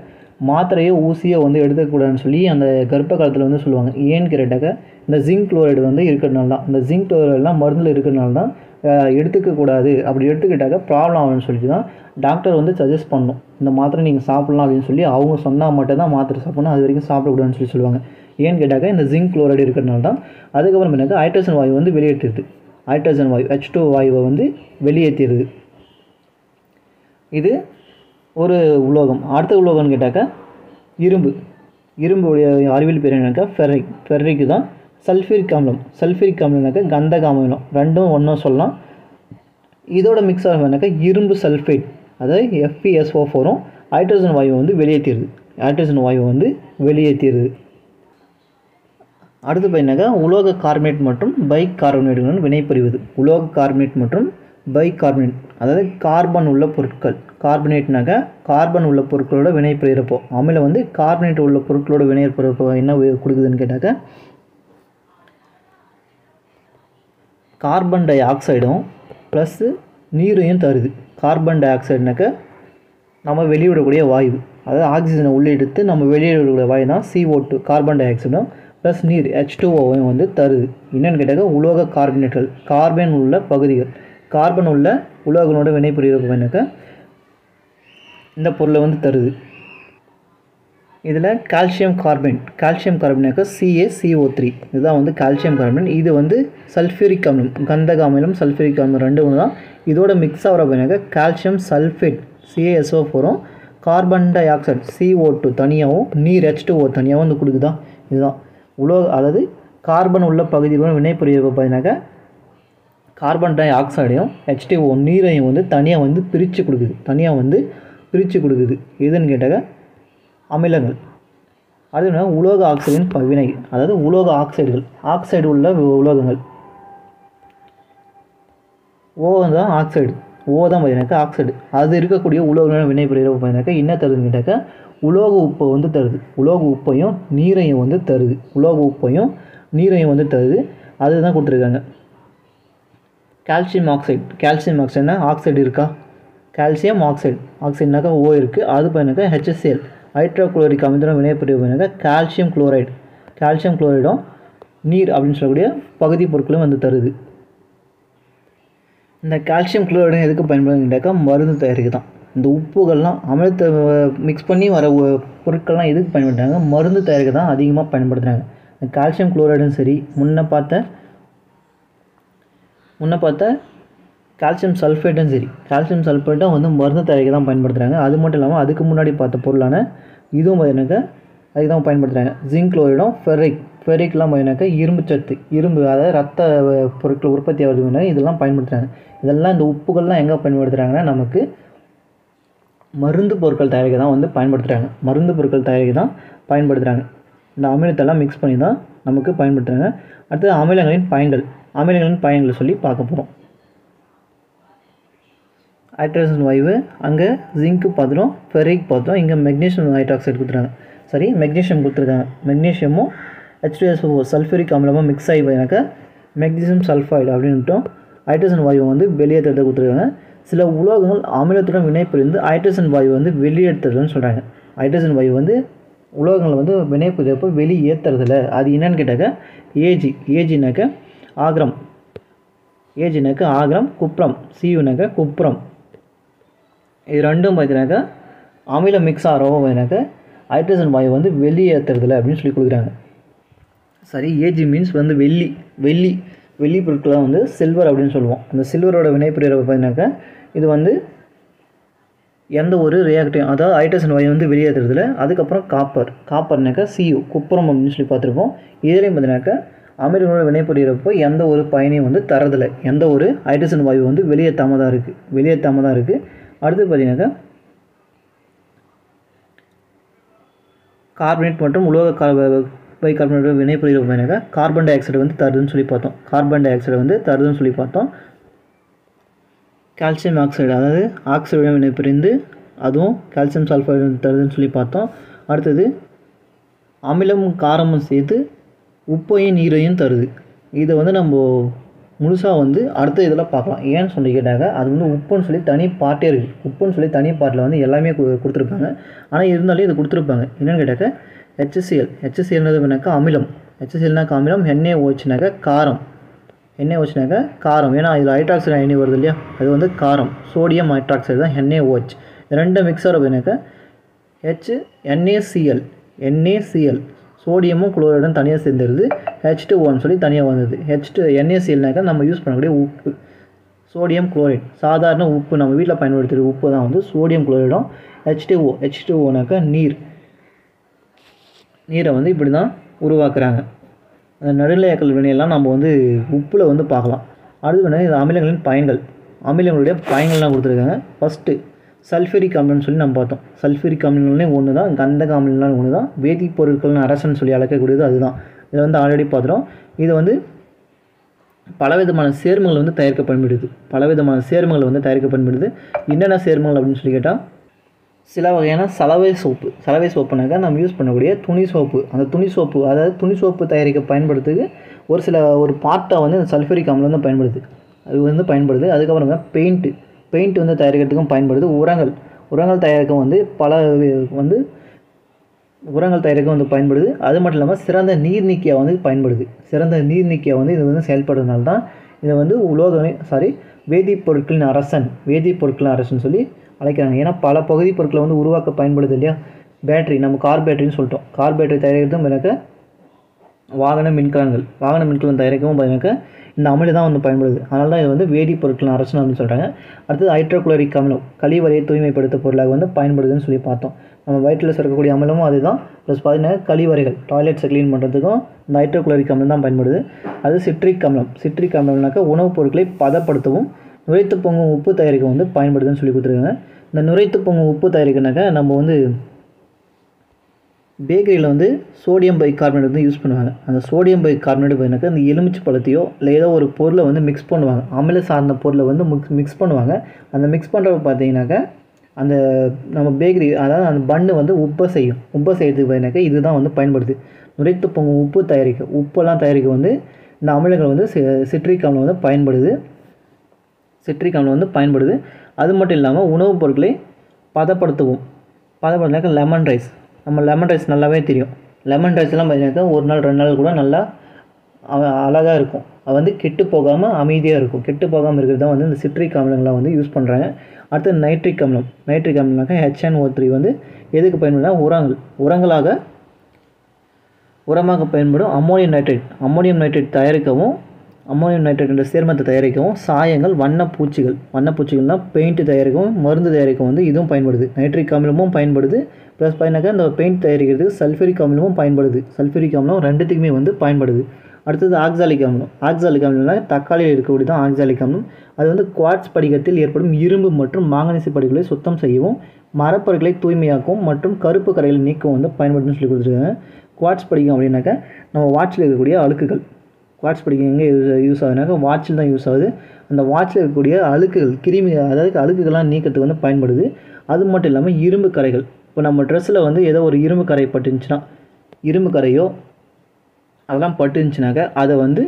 மாத்திரையோ ஊசியோ வந்து எடுத்துக்கூடாதுன்னு சொல்லி அந்த கர்ப்ப காலத்தில் வந்து சொல்லுவாங்க. ஏன்னு கேட்டாக்கா இந்த ஜிங்க் குளோரைடு வந்து இருக்கிறதுனால தான், இந்த ஜிங்க் குளோரைடெலாம் மருந்தில் இருக்கிறதுனால தான் எடுத்துக்கக்கூடாது. அப்படி எடுத்துக்கிட்டாக்க ப்ராப்ளம் ஆகும்னு சொல்லிட்டு தான் டாக்டர் வந்து சஜஸ்ட் பண்ணணும். இந்த மாத்திரை நீங்கள் சாப்பிட்லாம் அப்படின்னு சொல்லி அவங்க சொன்னால் மட்டும்தான் மாத்திரை சாப்பிட்ணும், அது வரைக்கும் சாப்பிடக்கூடாதுன்னு சொல்லி சொல்லுவாங்க. ஏன்னு கேட்டாக்கா இந்த ஜிங்க் குளோரைடு இருக்கிறதுனால தான். அதுக்கப்புறம் எனக்கு ஹைட்ரஜன் வாயு வந்து வெளியேற்றிடுது. ஹைட்ரஜன் வாயு ஹெச் டூ வாயுவை வந்து வெளியேற்றிடுது. இது ஒரு உலோகம். அடுத்த உலோகம்னு கேட்டாக்கா இரும்பு. இரும்புடைய அறிவியல் பேர் என்னன்னாக்கா ஃபெர்ரிக். ஃபெர்ரிக்கு தான் சல்ஃபரிக் அமிலம். சல்ஃபரிக் அமிலம்னாக்கா கந்தக அமிலம், ரெண்டும் ஒன்றும் சொல்லலாம். இதோட மிக்ஸ் ஆகுனாக்கா இரும்பு சல்ஃபேட், அதாவது எஃப் பி எஸ் ஓ ஃபோரும் ஹைட்ரஜன் வாயுவை வந்து வெளியேற்றிடுது. ஹைட்ரஜன் வாயுவை வந்து வெளியேற்றிடுது. அடுத்து பார்த்தீங்கன்னாக்கா உலோக கார்பனேட் மற்றும் பை கார்பனேட்டுகளுடன் வினைபுரிவது. உலோக கார்பனேட் மற்றும் பை கார்பனேட், அதாவது கார்பன் உள்ள பொருட்கள். கார்பனேட்னாக்கா கார்பன் உள்ள பொருட்களோட வினைபுரிகிறப்போ, அமிலம் வந்து கார்பனேட் உள்ள பொருட்களோட வினைபுரிகிறப்போ என்ன கொடுக்குதுன்னு கேட்டாக்கா கார்பன் டை ஆக்சைடும் ப்ளஸ்ஸு நீரையும் தருது. கார்பன் டை ஆக்சைடுனாக்கா நம்ம வெளியிடக்கூடிய வாயு, அதாவது ஆக்சிஜனை உள்ளெடுத்து நம்ம வெளியிடக்கூடிய வாயு தான் சி ஓ டூ, கார்பன் டை ஆக்சைடும் ப்ளஸ் நீர் ஹெச் டூ ஓவையும் வந்து தருது. என்னென்னு கேட்டாக்கா உலோக கார்பனேட்டுகள், கார்பன் உள்ள பகுதிகள், கார்பன் உள்ள உலோகனோட வினைபுரிகிறப்பனாக்கா இந்த பொருளை வந்து தருது. இதில் கால்சியம் கார்பனேட், கால்சியம் கார்பனேட்னாக்கா C A C O three, இதுதான் வந்து கால்சியம் கார்பனேட். இது வந்து சல்ஃபரிக் அமிலம், கந்தக அமிலம் சல்ஃபரிக் அமிலம் ரெண்டு ஒன்று தான். இதோட மிக்ஸ் ஆகிற அப்படின்னாக்கா calcium sulphate C A S O ஃபோரும் carbon dioxide C O two தனியாகவும் நீர் ஹெச் டூ ஓ தனியாகவும் வந்து கொடுக்குதான். இதுதான் உலோக, அதாவது கார்பன் உள்ள பகுதியில் வினைபுரிகிறப்ப பார்த்தீங்கன்னாக்கா கார்பன் டை ஆக்சைடையும் ஹெச்டிஓ நீரையும் வந்து தனியாக வந்து பிரித்து கொடுக்குது தனியாக வந்து பிரித்து கொடுக்குது எதுன்னு கேட்டாக்க அமிலங்கள். அது என்ன, உலோக ஆக்சைடின் பவினை, அதாவது உலோக ஆக்சைடுகள், ஆக்சைடு உள்ள உலோகங்கள். ஓ தான் ஆக்சைடு, ஓ தான் பார்த்தீங்கன்னாக்கா ஆக்சைடு. அது இருக்கக்கூடிய உலோகங்கள் வினைபுரிகிற பார்த்தீங்கன்னாக்கா என்ன தருதுன்னு கேட்டாக்கா உலோக உப்பை வந்து தருது, உலோக உப்பையும் நீரையும் வந்து தருது, உலோக உப்பையும் நீரையும் வந்து தருது. அதுதான் கொடுத்துருக்காங்க. கால்சியம் ஆக்சைடு, கால்சியம் ஆக்சைடுனா ஆக்சைடு இருக்கா, கால்சியம் ஆக்சைடு, ஆக்சைடுனாக்கா ஓ இருக்குது. அது பார்த்தினாக்கா ஹெச்எஸ்எல் ஹைட்ரோக்ளோரிக் அமிலத்துடன் வினைபுரிய பார்த்தினாக்கா கால்சியம் குளோரைடு, கால்சியம் குளோரைடும் நீர் அப்படின்னு சொல்லக்கூடிய பகுதி பொருட்களும் வந்து தருது. இந்த கால்சியம் குளோரைடு எதுக்கு பயன்படுதுன்னாக்கா மருந்து தயாரிக்கு தான். இந்த உப்புகள்லாம் அமிலத்தை மிக்ஸ் பண்ணி வர பொருட்கள்லாம் எதுக்கு பயன்படுத்துறாங்க, மருந்து தயாரிக்க தான் அதிகமாக பயன்படுத்துகிறாங்க. இந்த கால்சியம் குளோரைடும் சரி, முன்னே பார்த்த முன்னே பார்த்தா கால்சியம் சல்ஃபேட்டும் சரி, கால்சியம் சல்ஃபேட்டும் வந்து மருந்து தயாரிக்க தான் பயன்படுத்துகிறாங்க. அது மட்டும் இல்லாமல் அதுக்கு முன்னாடி பார்த்த பொருளான இதுவும் பார்த்தினாக்கா அதுக்கு தான் பயன்படுத்துகிறாங்க. ஜிங்க் குளோரைடும் ஃபெரிக், ஃபெரிக்லாம் பார்த்தினாக்கா இரும்புச்சத்து, இரும்பு அதாவது ரத்த பொருட்கள் உற்பத்தி ஆகுதுன்னா இதெல்லாம் பயன்படுத்துகிறாங்க. இதெல்லாம் இந்த உப்புகள்லாம் எங்கே பயன்படுத்துகிறாங்கன்னா நமக்கு மருந்து பொருட்கள் தயாரிக்க தான் வந்து பயன்படுத்துகிறாங்க, மருந்து பொருட்கள் தயாரிக்க தான் பயன்படுத்துகிறாங்க. இந்த அமிலத்தெல்லாம் மிக்ஸ் பண்ணி தான் நமக்கு பயன்படுத்துகிறாங்க. அடுத்தது அமிலங்களின் பயன்கள், அமிலங்களின் பயன்களை சொல்லி பார்க்க போகிறோம். ஹைட்ரஜன் வாயு, அங்கே ஜிங்க்கு பார்த்துட்டோம், ஃபெரிக் பார்த்தோம், இங்கே மெக்னீஷியம் ஹைட்ராக்சைடு கொடுத்துருக்காங்க. சரி, மெக்னீஷியம் கொடுத்துருக்காங்க. மெக்னீஷியமும் H two S O sulphuric அமிலமாக மிக்ஸ் ஆகி போயினாக்கா மெக்னீஷியம் சல்ஃபைடு அப்படின்ட்டோம். ஹைட்ரஜன் வாயு வந்து வெளியேற்றுறதை கொடுத்துருக்காங்க. சில உலோகங்கள் அமிலத்துடன் வினைபுரிந்து ஹைட்ரஜன் வாயு வந்து வெளியேற்றுறதுன்னு சொல்கிறாங்க. ஹைட்ரஜன் வாயு வந்து உலோகங்களை வந்து வினைபுரியப்போ வெளியேற்றுறதில்ல. அது என்னன்னு கேட்டாக்கா ஏஜி, ஏஜினாக்கா ஆக்ரம், ஏஜினாக்கா ஆக்ரம், குப்ரம், சியுனாக்கா குப்ரம். இது ரெண்டும் பார்த்தினாக்கா அமிலம் மிக்ஸ் ஆகிறவோ பார்த்தினாக்கா ஹைட்ரஜன் வாயு வந்து வெளியேற்றுறதில்ல அப்படின்னு சொல்லி கொடுக்குறாங்க. சரி, ஏஜி மீன்ஸ் வந்து வெள்ளி, வெள்ளி வெள்ளி பொருட்களை வந்து சில்வர் அப்படின்னு சொல்லுவோம். அந்த சில்வரோட வினைப்புரியரை பார்த்தினாக்கா இது வந்து எந்த ஒரு ரியாக்டிவ் அதாவது ஹைட்ரஜன் வாயு வந்து வெளியேற்றுறதில்ல. அதுக்கப்புறம் காப்பர், காப்பர்னாக்கா சியு குப்புறம் அப்படின்னு சொல்லி பார்த்துருப்போம். இதுலேயும் பார்த்தினாக்கா அமிலங்களோட வினைபுரியறப்போ எந்த ஒரு பயனையும் வந்து தரதில்லை, எந்த ஒரு ஹைட்ரஜன் வாயு வந்து வெளியேற்றாமல் தான் இருக்குது, வெளியேற்றாமல் தான் இருக்குது. அடுத்து பார்த்திங்கனாக்கா கார்பனேட் மற்றும் உலோக பை கார்பனேட் வினைபுரியறப்போ பார்த்திங்கனாக்கா கார்பன் டை ஆக்சைடு வந்து தருதுன்னு சொல்லி பார்த்தோம், கார்பன் டை ஆக்சைடு வந்து தருதுன்னு சொல்லி பார்த்தோம். கால்சியம் ஆக்சைடு அதாவது ஆக்சைடு வினைபுரிந்து அதுவும் கால்சியம் சல்ஃபைடு தருதுன்னு சொல்லி பார்த்தோம். அடுத்தது அமிலமும் காரமும் சேர்த்து உப்பையும் நீரையும் தருது. இதை வந்து நம்ம முழுசாக வந்து அடுத்த இதில் பார்க்கலாம். ஏன்னு சொல்லி கேட்டாங்க அது வந்து உப்புன்னு சொல்லி தனி பாட்டே இருக்குது, உப்புன்னு சொல்லி தனி பாட்டில் வந்து எல்லாமே கொடுத்துருப்பாங்க. ஆனால் இருந்தாலும் இது கொடுத்துருப்பாங்க. என்னென்னு கேட்டாக்க ஹெச்சிஎல், ஹெச்சிஎல்ன்றது வேணாக்கா அமிலம், ஹெச்சிஎல்னாக்கா அமிலம், என்ஏஓஹெச்னாக்கா காரம், என்ஏஓஹெச்னாக்கா காரம். ஏன்னா இதில் ஹைட்ராக்சைடு அயனி வருது இல்லையா, அது வந்து காரம், சோடியம் ஹைட்ராக்சைடு தான் என்ஏஓஹெச். ரெண்டு மிக்சர் அப்படின்னாக்கா ஹெச் என்ஏசிஎல், என்ஏசிஎல் சோடியமும் குளோரைடும் தனியாக சேர்ந்துருது. ஹெச் டூ ஓன்னு சொல்லி தனியாக வந்தது. ஹெச் டூ என்ஏசிஎல்னாக்கா நம்ம யூஸ் பண்ணக்கூடிய உப்பு, சோடியம் குளோரைட் சாதாரண உப்பு, நம்ம வீட்டில் பயன்படுத்துகிற உப்பு தான் வந்து சோடியம் குளோரைடும். H two O, H two ஓனாக்கா நீர், நீரை வந்து இப்படி தான் உருவாக்குறாங்க. அந்த நடுநிலையாக்கள் வினையெல்லாம் நம்ம வந்து உப்பில் வந்து பார்க்கலாம். அடுத்து வேணா இது அமிலங்களின் பயன்கள், அமிலங்களுடைய பயன்கள்லாம் கொடுத்துருக்காங்க. ஃபஸ்ட்டு சல்ஃபூரிக் அமிலம்னு சொல்லி நம்ம பார்த்தோம். சல்ஃபூரிக் அமிலம்னே ஒன்று தான், கந்தக அமிலம்னாலும் ஒன்று தான், வேதிப்பொருட்கள்னு அரசன் சொல்லி அழைக்கக்கூடியது அதுதான். இதில் வந்து ஆல்ரெடி பார்த்துட்டோம். இது வந்து பலவிதமான சேர்மங்கள் வந்து தயாரிக்க பயன்படுது, பலவிதமான சேர்மங்கள் வந்து தயாரிக்க பயன்படுது. என்னென்ன சேர்மங்கள் அப்படின்னு சொல்லி கேட்டால் சில வகையான சலவை சோப்பு, சலவை சோப்புனாக்கா நம்ம யூஸ் பண்ணக்கூடிய துணி சோப்பு, அந்த துணி சோப்பு அதாவது துணி சோப்பு தயாரிக்க பயன்படுத்துக்கு ஒரு சில ஒரு பார்ட்டாக வந்து அந்த சல்ஃபூரிக் அமிலம் தான் பயன்படுது, அது வந்து பயன்படுது. அதுக்கப்புறங்க பெயிண்ட்டு, பெயிண்ட் வந்து தயாரிக்கிறதுக்கும் பயன்படுது. உரங்கள், உரங்கள் தயாரிக்க வந்து பல வந்து உரங்கள் தயாரிக்க வந்து பயன்படுது. அது மட்டும் இல்லாமல் சிறந்த நீர்நீக்கியாக வந்து பயன்படுது, சிறந்த நீர்நீக்கியாக வந்து இது வந்து செயல்படுறதுனால தான் இதை வந்து உலோகமே சாரி வேதிப்பொருட்களின் அரசன், வேதிப்பொருட்களின் அரசன் சொல்லி அழைக்கிறாங்க. ஏன்னா பல பகுதி பொருட்களை வந்து உருவாக்க பயன்படுது இல்லையா. பேட்டரி, நம்ம கார் பேட்டரின்னு சொல்லிட்டோம், கார் பேட்டரி தயாரிக்கிறதும் எனக்கு வாகன மின்கலங்கள் வாகன மின்கலம் தயாரிக்கவும் பார்த்தீங்கன்னாக்கா இந்த அமில தான் வந்து பயன்படுது. அதனால தான் இது வந்து வேதி பொருட்கள் அரசனம் அப்படின்னு சொல்கிறாங்க. அடுத்தது ஹைட்ரோகுளோரிக் அமிலம் கழிவறையை தூய்மைப்படுத்த பொருளாக வந்து பயன்படுதுன்னு சொல்லி பார்த்தோம். நம்ம வயிற்றில் சேர்க்கக்கூடிய அமிலமும் அதுதான். ப்ளஸ் பார்த்தீங்கன்னா கழிவறைகள் டாய்லெட்ஸை க்ளீன் பண்ணுறதுக்கும் இந்த ஹைட்ரோகுளோரிக் அமிலம் தான் பயன்படுது. அது சிட்ரிக் அமிலம் சிட்ரிக் அமிலம்னாக்கா உணவுப் பொருட்களை பதப்படுத்தவும் நுரைத்து பொங்கும் உப்பு தயாரிக்க வந்து பயன்படுதுன்னு சொல்லி கொடுத்துருக்காங்க. இந்த நுரைத்து பொங்கும் உப்பு தயாரிக்கனாக்கா நம்ம வந்து பேக்கரியில் வந்து சோடியம் பை கார்பனேட் வந்து யூஸ் பண்ணுவாங்க. அந்த சோடியம் பை கார்பனேட் போயினாக்கா அந்த எலுமிச்சு பழத்தையோ இல்லை ஏதோ ஒரு பொருளை வந்து மிக்ஸ் பண்ணுவாங்க, அமில சார்ந்த பொருளை வந்து மிக்ஸ் மிக்ஸ் பண்ணுவாங்க. அந்த மிக்ஸ் பண்ணுறப்ப பார்த்தீங்கன்னாக்கா அந்த நம்ம பேக்கரி அதாவது அந்த பண்ணு வந்து உப்பை செய்யும். உப்பை செய்கிறதுக்கு பார்த்தீங்கன்னாக்கா இது தான் வந்து பயன்படுது. நுரைத்து பொங்கும் உப்பு தயாரிக்க உப்பெல்லாம் தயாரிக்க வந்து இந்த அமிலங்கள் வந்து சிட்ரிக் அமிலம் வந்து பயன்படுது சிட்ரிக் அமிலம் வந்து பயன்படுது அது மட்டும் இல்லாமல் உணவுப் பொருட்களை பதப்படுத்தவும் பதப்படுத்தினாக்கா லெமன் ரைஸ் நம்ம லெமன் ரைஸ் நல்லாவே தெரியும். லெமன் ரைஸ்லாம் பார்த்தீங்கன்னாக்கா ஒரு நாள் ரெண்டு நாள் கூட நல்லா அழகாக இருக்கும். அது வந்து கெட்டு போகாமல் அமைதியாக இருக்கும். கெட்டு போகாமல் இருக்கிறது தான் வந்து இந்த சிட்ரிக் அமிலங்களாக வந்து யூஸ் பண்ணுறாங்க. அடுத்து நைட்ரிக் அமிலம் நைட்ரிக் அமிலம்னாக்கா ஹெச் என் ஓ த்ரீ வந்து எதுக்கு பயன்படுதுன்னா உரங்கள் உரங்களாக உரமாக பயன்படும். அம்மோனியம் நைட்ரேட் அம்மோனியம் நைட்ரேட் தயாரிக்கவும் அம்மோனியம் நைட்ரேட் என்ற சேர்மத்தை தயாரிக்கவும் சாயங்கள் வண்ணப்பூச்சிகள் வண்ணப்பூச்சிகள்னால் பெயிண்ட் தயாரிக்கவும் மருந்து தயாரிக்கவும் வந்து இதுவும் பயன்படுது. நைட்ரிக் அமிலமும் பயன்படுது. ப்ளஸ் பார்த்தீங்கன்னாக்கா இந்த பெயிண்ட் தயாரிக்கிறதுக்கு சல்ஃபரிக் அமிலமும் பயன்படுது. சல்ஃபரிக் அமிலம் ரெண்டுத்துக்குமே வந்து பயன்படுது. அடுத்தது ஆக்சாலிக் அமிலம் ஆக்சாலிக் அமிலம்னா தக்காளியில் இருக்கக்கூடிய தான் ஆக்சாலிக் அமிலம். அது வந்து குவார்ட்ஸ் படிகத்தில் ஏற்படும் இரும்பு மற்றும் மாங்கனீசு படிகளை சுத்தம் செய்யவும் மரப்பொருட்களை தூய்மையாக்கவும் மற்றும் கருப்பு கரையில் நீக்கவும் வந்து பயன்படுதுன்னு சொல்லி கொடுத்துருக்காங்க. குவார்ட்ஸ் படிகம் அப்படின்னாக்கா நம்ம வாட்சில் இருக்கக்கூடிய அழுக்குகள் வாட்ச் படிக்க எங்கே யூஸ் யூஸ் ஆகுதுனாக்கா வாட்சில் தான் யூஸ் ஆகுது. அந்த வாட்சில் இருக்கக்கூடிய அழுக்குகள் கிருமி அதாவது அழுக்குகள்லாம் நீக்கிறதுக்கு வந்து பயன்படுது. அது மட்டும் இல்லாமல் இரும்பு கரைகள் இப்போ நம்ம ட்ரெஸ்ஸில் வந்து ஏதோ ஒரு இரும்பு கரை பட்டுருந்துச்சுன்னா இரும்பு கரையோ அதெல்லாம் பட்டுருந்துச்சுனாக்கா அதை வந்து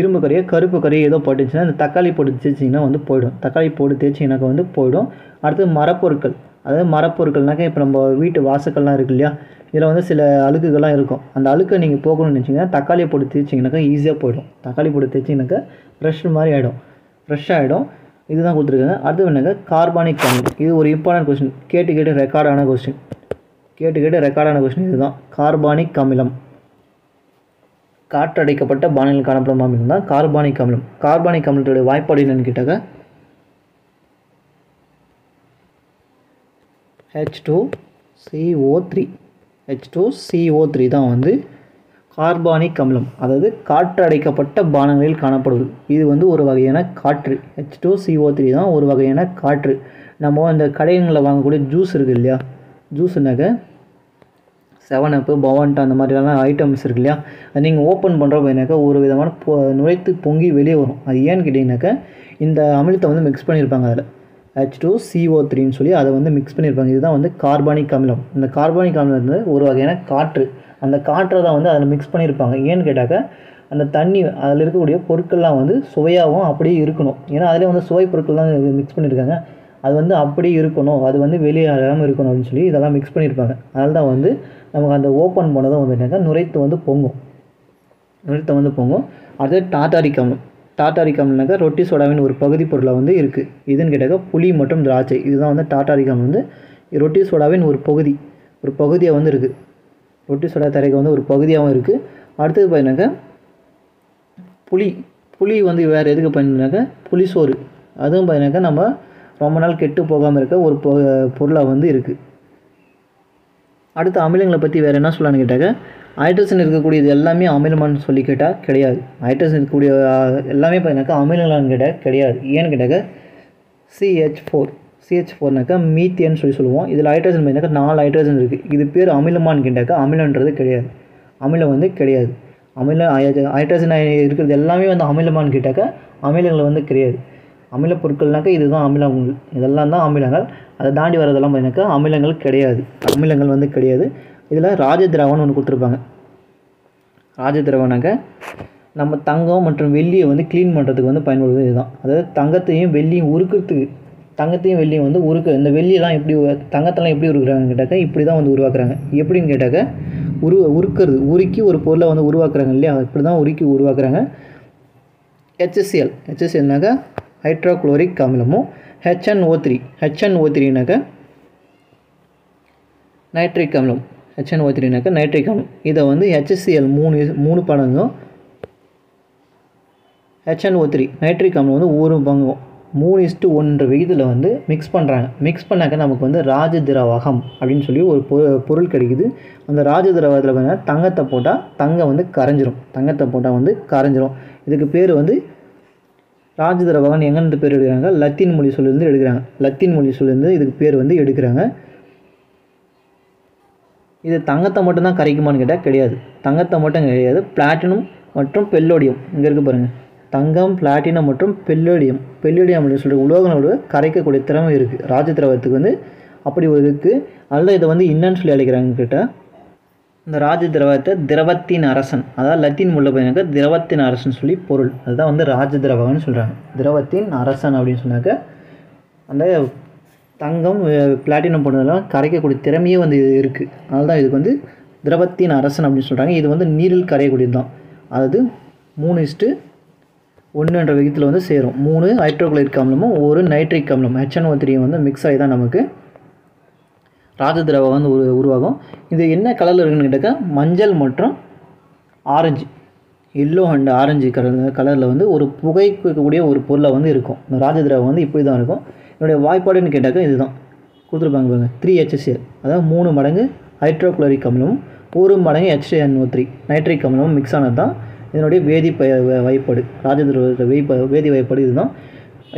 இரும்பு கரையோ கருப்பு கரையோ ஏதோ பட்டுருந்துச்சுன்னா அந்த தக்காளி போட்டு தேய்ச்சிங்கன்னா வந்து போயிடும். தக்காளி போட்டு தேய்ச்சிங்கனாக்கா வந்து போயிடும். அடுத்தது மரப்பொருட்கள் அதாவது மரப்பொருட்கள்னாக்கா இப்போ நம்ம வீட்டு வாசக்கள்லாம் இருக்குது இல்லையா, இதில் வந்து சில அழுக்குகள்லாம் இருக்கும். அந்த அழுக்கை நீங்கள் போகணும்னு நினச்சிங்கன்னா தக்காளியை போட்டு தேய்ச்சிங்கனாக்கா ஈஸியாக போயிடும். தக்காளி போட்டு தேய்ச்சிங்கனாக்கா ஃப்ரெஷ் மாதிரி ஆகிடும் ஃப்ரெஷ் ஆகிடும் இதுதான் கொடுத்துருக்காங்க. அடுத்து என்னக்கா கார்பானிக் அமிலம். இது ஒரு இம்பார்ட்டன்ட் கொஸ்டின், கேட்டு கேட்டு ரெக்கார்டான கொஸ்டின் கேட்டு கேட்டு ரெக்கார்டான கொஸ்டின் இதுதான். கார்பானிக் அமிலம் காற்றடைக்கப்பட்ட பானையில் காணப்படும் அமிலம் தான் கார்பானிக் அமிலம். கார்பானிக் அமிலத்துடைய வாய்ப்பாடு என்னென்னு கேட்டாக்கா H two C O three H two C O three தான் வந்து கார்பானிக் அமிலம். அதாவது காற்றடைக்கப்பட்ட பானங்களில் காணப்படுது. இது வந்து ஒரு வகையான காற்று. H two C O three தான் ஒரு வகையான காற்று. நம்ம இந்த கடைகளில் வாங்கக்கூடிய ஜூஸ் இருக்குது இல்லையா, ஜூஸ்னாக்க செவன் அப்பு பவன்ட்டா அந்த மாதிரியான ஐட்டம்ஸ் இருக்கு இல்லையா, அது நீங்கள் ஓப்பன் பண்ணுறப்பனாக்கா ஒரு விதமான பொ நுரைத்து பொங்கி வெளியே வரும். அது ஏன்னு கேட்டிங்கனாக்கா இந்த அமிலத்தை வந்து மிக்ஸ் பண்ணியிருப்பாங்க. அதில் ஹெச் டூ சி ஓ த்ரீன்னு சொல்லி அதை வந்து மிக்ஸ் பண்ணியிருப்பாங்க. இதுதான் வந்து கார்பானிக் அமிலம். இந்த கார்பானிக் அமிலம் வந்து ஒரு வகையான காற்று. அந்த காற்றை தான் வந்து அதில் மிக்ஸ் பண்ணியிருப்பாங்க. ஏன்னு கேட்டாக்கா அந்த தண்ணி அதில் இருக்கக்கூடிய பொருட்கள்லாம் வந்து சுவையாகவும் அப்படியே இருக்கணும். ஏன்னா அதிலே வந்து சுவை பொருட்கள் தான் மிக்ஸ் பண்ணியிருக்காங்க. அது வந்து அப்படியே இருக்கணும், அது வந்து வெளியேறாமல் இருக்கணும் அப்படின்னு சொல்லி இதெல்லாம் மிக்ஸ் பண்ணியிருப்பாங்க. அதனால தான் வந்து நமக்கு அந்த ஓப்பன் பண்ணதும் வந்து என்னக்கா நுரைத்து வந்து பொங்கும் நுரைத்து வந்து பொங்கும். அடுத்தது டார்டாரிக் அமிலம். டார்டாரிக் அமிலம்னாக்கா ரொட்டி சோடாவின் ஒரு பகுதி பொருளாக வந்து இருக்குது. இதுன்னு கேட்டாக்கா புளி மற்றும் திராட்சை. இதுதான் வந்து டார்டாரிக் அமிலம் வந்து ரொட்டி சோடாவின் ஒரு பகுதி ஒரு பகுதியாக வந்து இருக்குது. ரொட்டி சோடா தரைக்கு வந்து ஒரு பகுதியாகவும் இருக்குது. அடுத்தது பார்த்தீங்கன்னாக்கா புளி புளி வந்து வேறு எதுக்கு பார்த்தீங்கன்னாக்கா புளிசோறு. அதுவும் பார்த்தீங்கன்னாக்கா நம்ம ரொம்ப நாள் கெட்டு போகாமல் இருக்க ஒரு பொ பொருளாக வந்து இருக்குது. அடுத்த அமிலங்களை பற்றி வேறு என்ன சொல்லலான்னு கேட்டாக்கா ஹைட்ரஜன் இருக்கக்கூடியது எல்லாமே அமிலமானு சொல்லி கேட்டால் கிடையாது. ஹைட்ரஜன் இருக்கக்கூடிய எல்லாமே பார்த்தீங்கன்னாக்கா அமிலங்களான்னு கேட்டால் கிடையாது. ஏன்னு கேட்டாக்கா சிஹெச் ஃபோர் சிஹெச் ஃபோர்னாக்கா மீத்தேன்னு சொல்லி சொல்லுவோம். இதில் ஹைட்ரஜன் பார்த்தீங்கன்னாக்கா நாலு ஹைட்ரஜன் இருக்குது. இது பேர் அமிலமானு கேட்டாக்கா அமிலன்றது கிடையாது. அமிலம் வந்து கிடையாது. அமில ஹைட்ரஜன் இருக்கிறது எல்லாமே வந்து அமிலமானு கேட்டாக்கா அமிலங்கள் வந்து கிடையாது. அமில பொருட்கள்னாக்கா இதுதான் அமிலங்கள், இதெல்லாம் தான் அமிலங்கள். அதை தாண்டி வரதெல்லாம் பார்த்தீங்கன்னாக்கா அமிலங்கள் கிடையாது. அமிலங்கள் வந்து கிடையாது. இதில் ராஜ திராவன் ஒன்று கொடுத்துருப்பாங்க. ராஜ திராவனாக்கா நம்ம தங்கம் மற்றும் வெள்ளியை வந்து க்ளீன் பண்ணுறதுக்கு வந்து பயன்படுவது இதுதான். அதாவது தங்கத்தையும் வெள்ளியும் உருக்கிறதுக்கு தங்கத்தையும் வெள்ளியும் வந்து உருக்கு இந்த வெள்ளியெல்லாம் எப்படி தங்கத்தெல்லாம் எப்படி உருக்குறாங்கன்னு கேட்டாக்கா இப்படி தான் வந்து உருவாக்குறாங்க. எப்படின்னு கேட்டாக்கா உரு உருக்கிறது உருக்கி ஒரு பொருளை வந்து உருவாக்குறாங்க இல்லையா, இப்படி தான் உருக்கி உருவாக்குறாங்க. H C L H C எல்னாக்கா ஹைட்ரோகுளோரிக் அமிலமும் H N O three H N O த்ரீனாக்கா நைட்ரிக் அமிலம் ஹெச்என்ஓ த்ரீனாக்கா நைட்ரிக் அமிலம். இதை வந்து ஹெச்சிஎல் மூணு மூணு பங்கும் ஹெச்என்ஓ த்ரீ நைட்ரிக் அமிலம் வந்து ஒரு பங்கும் மூணு இஸ்ட்டு ஒன்று விகிதத்தில் வந்து மிக்ஸ் பண்ணுறாங்க. மிக்ஸ் பண்ணாக்க நமக்கு வந்து ராஜ திரவாகம் அப்படின்னு சொல்லி ஒரு பொ பொருள் கிடைக்குது. அந்த ராஜ திரவத்தில் பார்த்தீங்கன்னா தங்கத்தை போட்டால் தங்கம் வந்து கரைஞ்சிரும். தங்கத்தை போட்டால் வந்து கரைஞ்சிரும். இதுக்கு பேர் வந்து ராஜ திரவாகம். எங்கேருந்து பேர் எடுக்கிறாங்க? லத்தீன் மொழி சொல்லிருந்து எடுக்கிறாங்க. லத்தீன் மொழி சொல்லிருந்து இதுக்கு பேர் வந்து எடுக்கிறாங்க. இது தங்கத்தை மட்டும்தான் கரைக்குமான்னு கேட்டால் கிடையாது. தங்கத்தை மட்டும் கிடையாது, பிளாட்டினம் மற்றும் பெல்லோடியம். இங்கே இருக்குது பாருங்கள், தங்கம், பிளாட்டினம் மற்றும் பெல்லோடியம். பெல்லோடியம் அப்படின்னு சொல்லிட்டு உலோகங்களோட கரைக்கக்கூடிய திறமை இருக்குது ராஜ திரவத்துக்கு வந்து. அப்படி ஒரு இருக்குது. அதில் இதை வந்து என்னன்னு சொல்லி அழைக்கிறாங்க கேட்டால், இந்த ராஜ திரவத்தை திரவத்தின் அரசன், அதாவது லத்தீன் உள்ள போயிருந்தாக்க திரவத்தின் அரசன் சொல்லி பொருள். அதுதான் வந்து ராஜ திரவம்னு சொல்கிறாங்க. திரவத்தின் அரசன் அப்படின்னு சொன்னாக்க அந்த தங்கம், பிளாட்டினம் போன்றதெல்லாம் கரைக்கக்கூடிய திறமையே வந்து இது இருக்குது. அதனால தான் இதுக்கு வந்து திரவத்தின் அரசன் அப்படின்னு சொல்கிறாங்க. இது வந்து நீரில் கரையக்கூடியது தான். அதாவது மூணு இஸ்ட்டு ஒன்றுன்ற விகிதத்தில் வந்து சேரும். மூணு ஹைட்ரோகுளோரிக் அமிலமும் ஒரு நைட்ரிக் அமிலம் ஹெச்என்ஓ த்ரீ வந்து மிக்ஸ் ஆகி தான் நமக்கு ராஜ திரவம் வந்து உரு உருவாகும். இது என்ன கலரில் இருக்குன்னு கேட்டாக்கா மஞ்சள் மற்றும் orange, yellow and orange colour கலரில் வந்து ஒரு புகைக்கக்கூடிய ஒரு பொருளை வந்து இருக்கும். இந்த ராஜ திரவம் வந்து இப்படி தான் இருக்கும். என்னுடைய வாய்ப்பாடுன்னு கேட்டாக்கா இதுதான் கொடுத்துருப்பாங்க பாருங்கள். த்ரீ ஹெச்எஸ்எல், அதாவது மூணு மடங்கு ஹைட்ரோகுளோரிக் அமிலமும் ஒரு மடங்கு ஹெச்என்ஓ த்ரீ நைட்ரிக் அமிலமும் மிக்ஸ் ஆனது தான் இதனுடைய வேதி ப வகைப்பாடு. ராஜதிரவ வேதி வகைப்பாடு இதுதான்.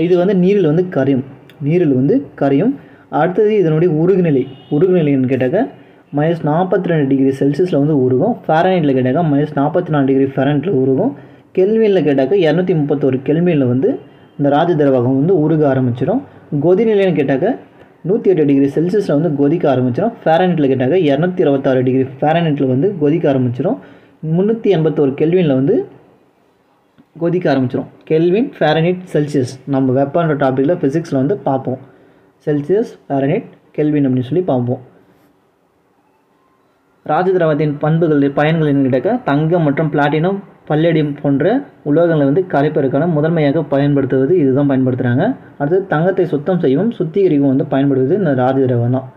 இது வந்து நீரில் வந்து கரையும். நீரில் வந்து கரையும். அடுத்தது இதனுடைய உருகுநிலை. உருகுநிலைன்னு கேட்டாக்க மைனஸ் நாற்பத்தி ரெண்டு டிகிரி செல்சியஸில் வந்து உருகும். ஃபேரனைட்டில் கேட்டாக்கா மைனஸ் நாற்பத்தி நாலு டிகிரி ஃபேரனைட்டில் உருகும். கெல்வினில் கேட்டாக்கா இரநூத்தி முப்பத்தொரு கெல்வினில் வந்து இந்த ராஜதிரவகம் வந்து உருக ஆரம்பிச்சிடும். கொதிநிலைன்னு கேட்டாக்க நூற்றி எட்டு டிகிரி செல்சியஸில் வந்து கொதிக்க ஆரம்பிச்சிடும். ஃபேரனைட்டில் கேட்டாக்க இரநூத்தி இருபத்தாறு டிகிரி ஃபேரனைட்டில் வந்து கொதிக்க ஆரம்பிச்சிடும். முந்நூற்றி எண்பத்தோரு கெல்வினில் வந்து கொதிக்க ஆரம்பிச்சிடும். கெல்வின், ஃபேரனைட், செல்சியஸ் நம்ம வெப்பன்ற டாப்பிக்கில் ஃபிசிக்ஸில் வந்து பார்ப்போம். செல்சியஸ், ஃபேரனைட், கெல்வின் அப்படின்னு சொல்லி பார்ப்போம். ராஜ திரவத்தின் பண்புகள் பயன்கள் என்னன்னு தங்கம் மற்றும் பிளாட்டினம், பல்லடியம் போன்ற உலோகங்களை வந்து கரைப்பதற்கான முதன்மையாக பயன்படுத்துவது இதுதான் பயன்படுத்துகிறாங்க. அடுத்தது தங்கத்தை சுத்தம் செய்யவும் சுத்திகரிக்கவும் வந்து பயன்படுவது இந்த ராஜ திரவம் தான்.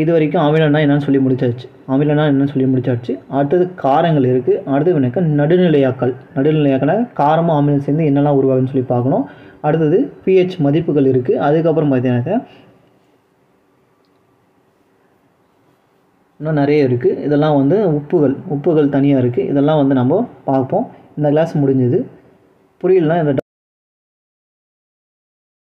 இது வரைக்கும் அமிலம்னா என்னென்னு சொல்லி முடிச்சாச்சு. அமிலம்னா என்னென்னு சொல்லி முடிச்சாச்சு. அடுத்தது காரங்கள் இருக்குது. அடுத்தது என்னக்கா நடுநிலையாக்கள். நடுநிலையாக்கனா காரமும் அமிலம் சேர்ந்து என்னெல்லாம் உருவாகுன்னு சொல்லி பார்க்கணும். அடுத்தது பிஹெச் மதிப்புகள் இருக்குது. அதுக்கப்புறம் பார்த்தீங்கன்னாக்கா இன்னும் நிறைய இருக்குது. இதெல்லாம் வந்து உப்புகள் உப்புகள் தனியாக இருக்குது. இதெல்லாம் வந்து நம்ம பார்ப்போம். இந்த கிளாஸ் முடிஞ்சது. புரியலன்னா இந்த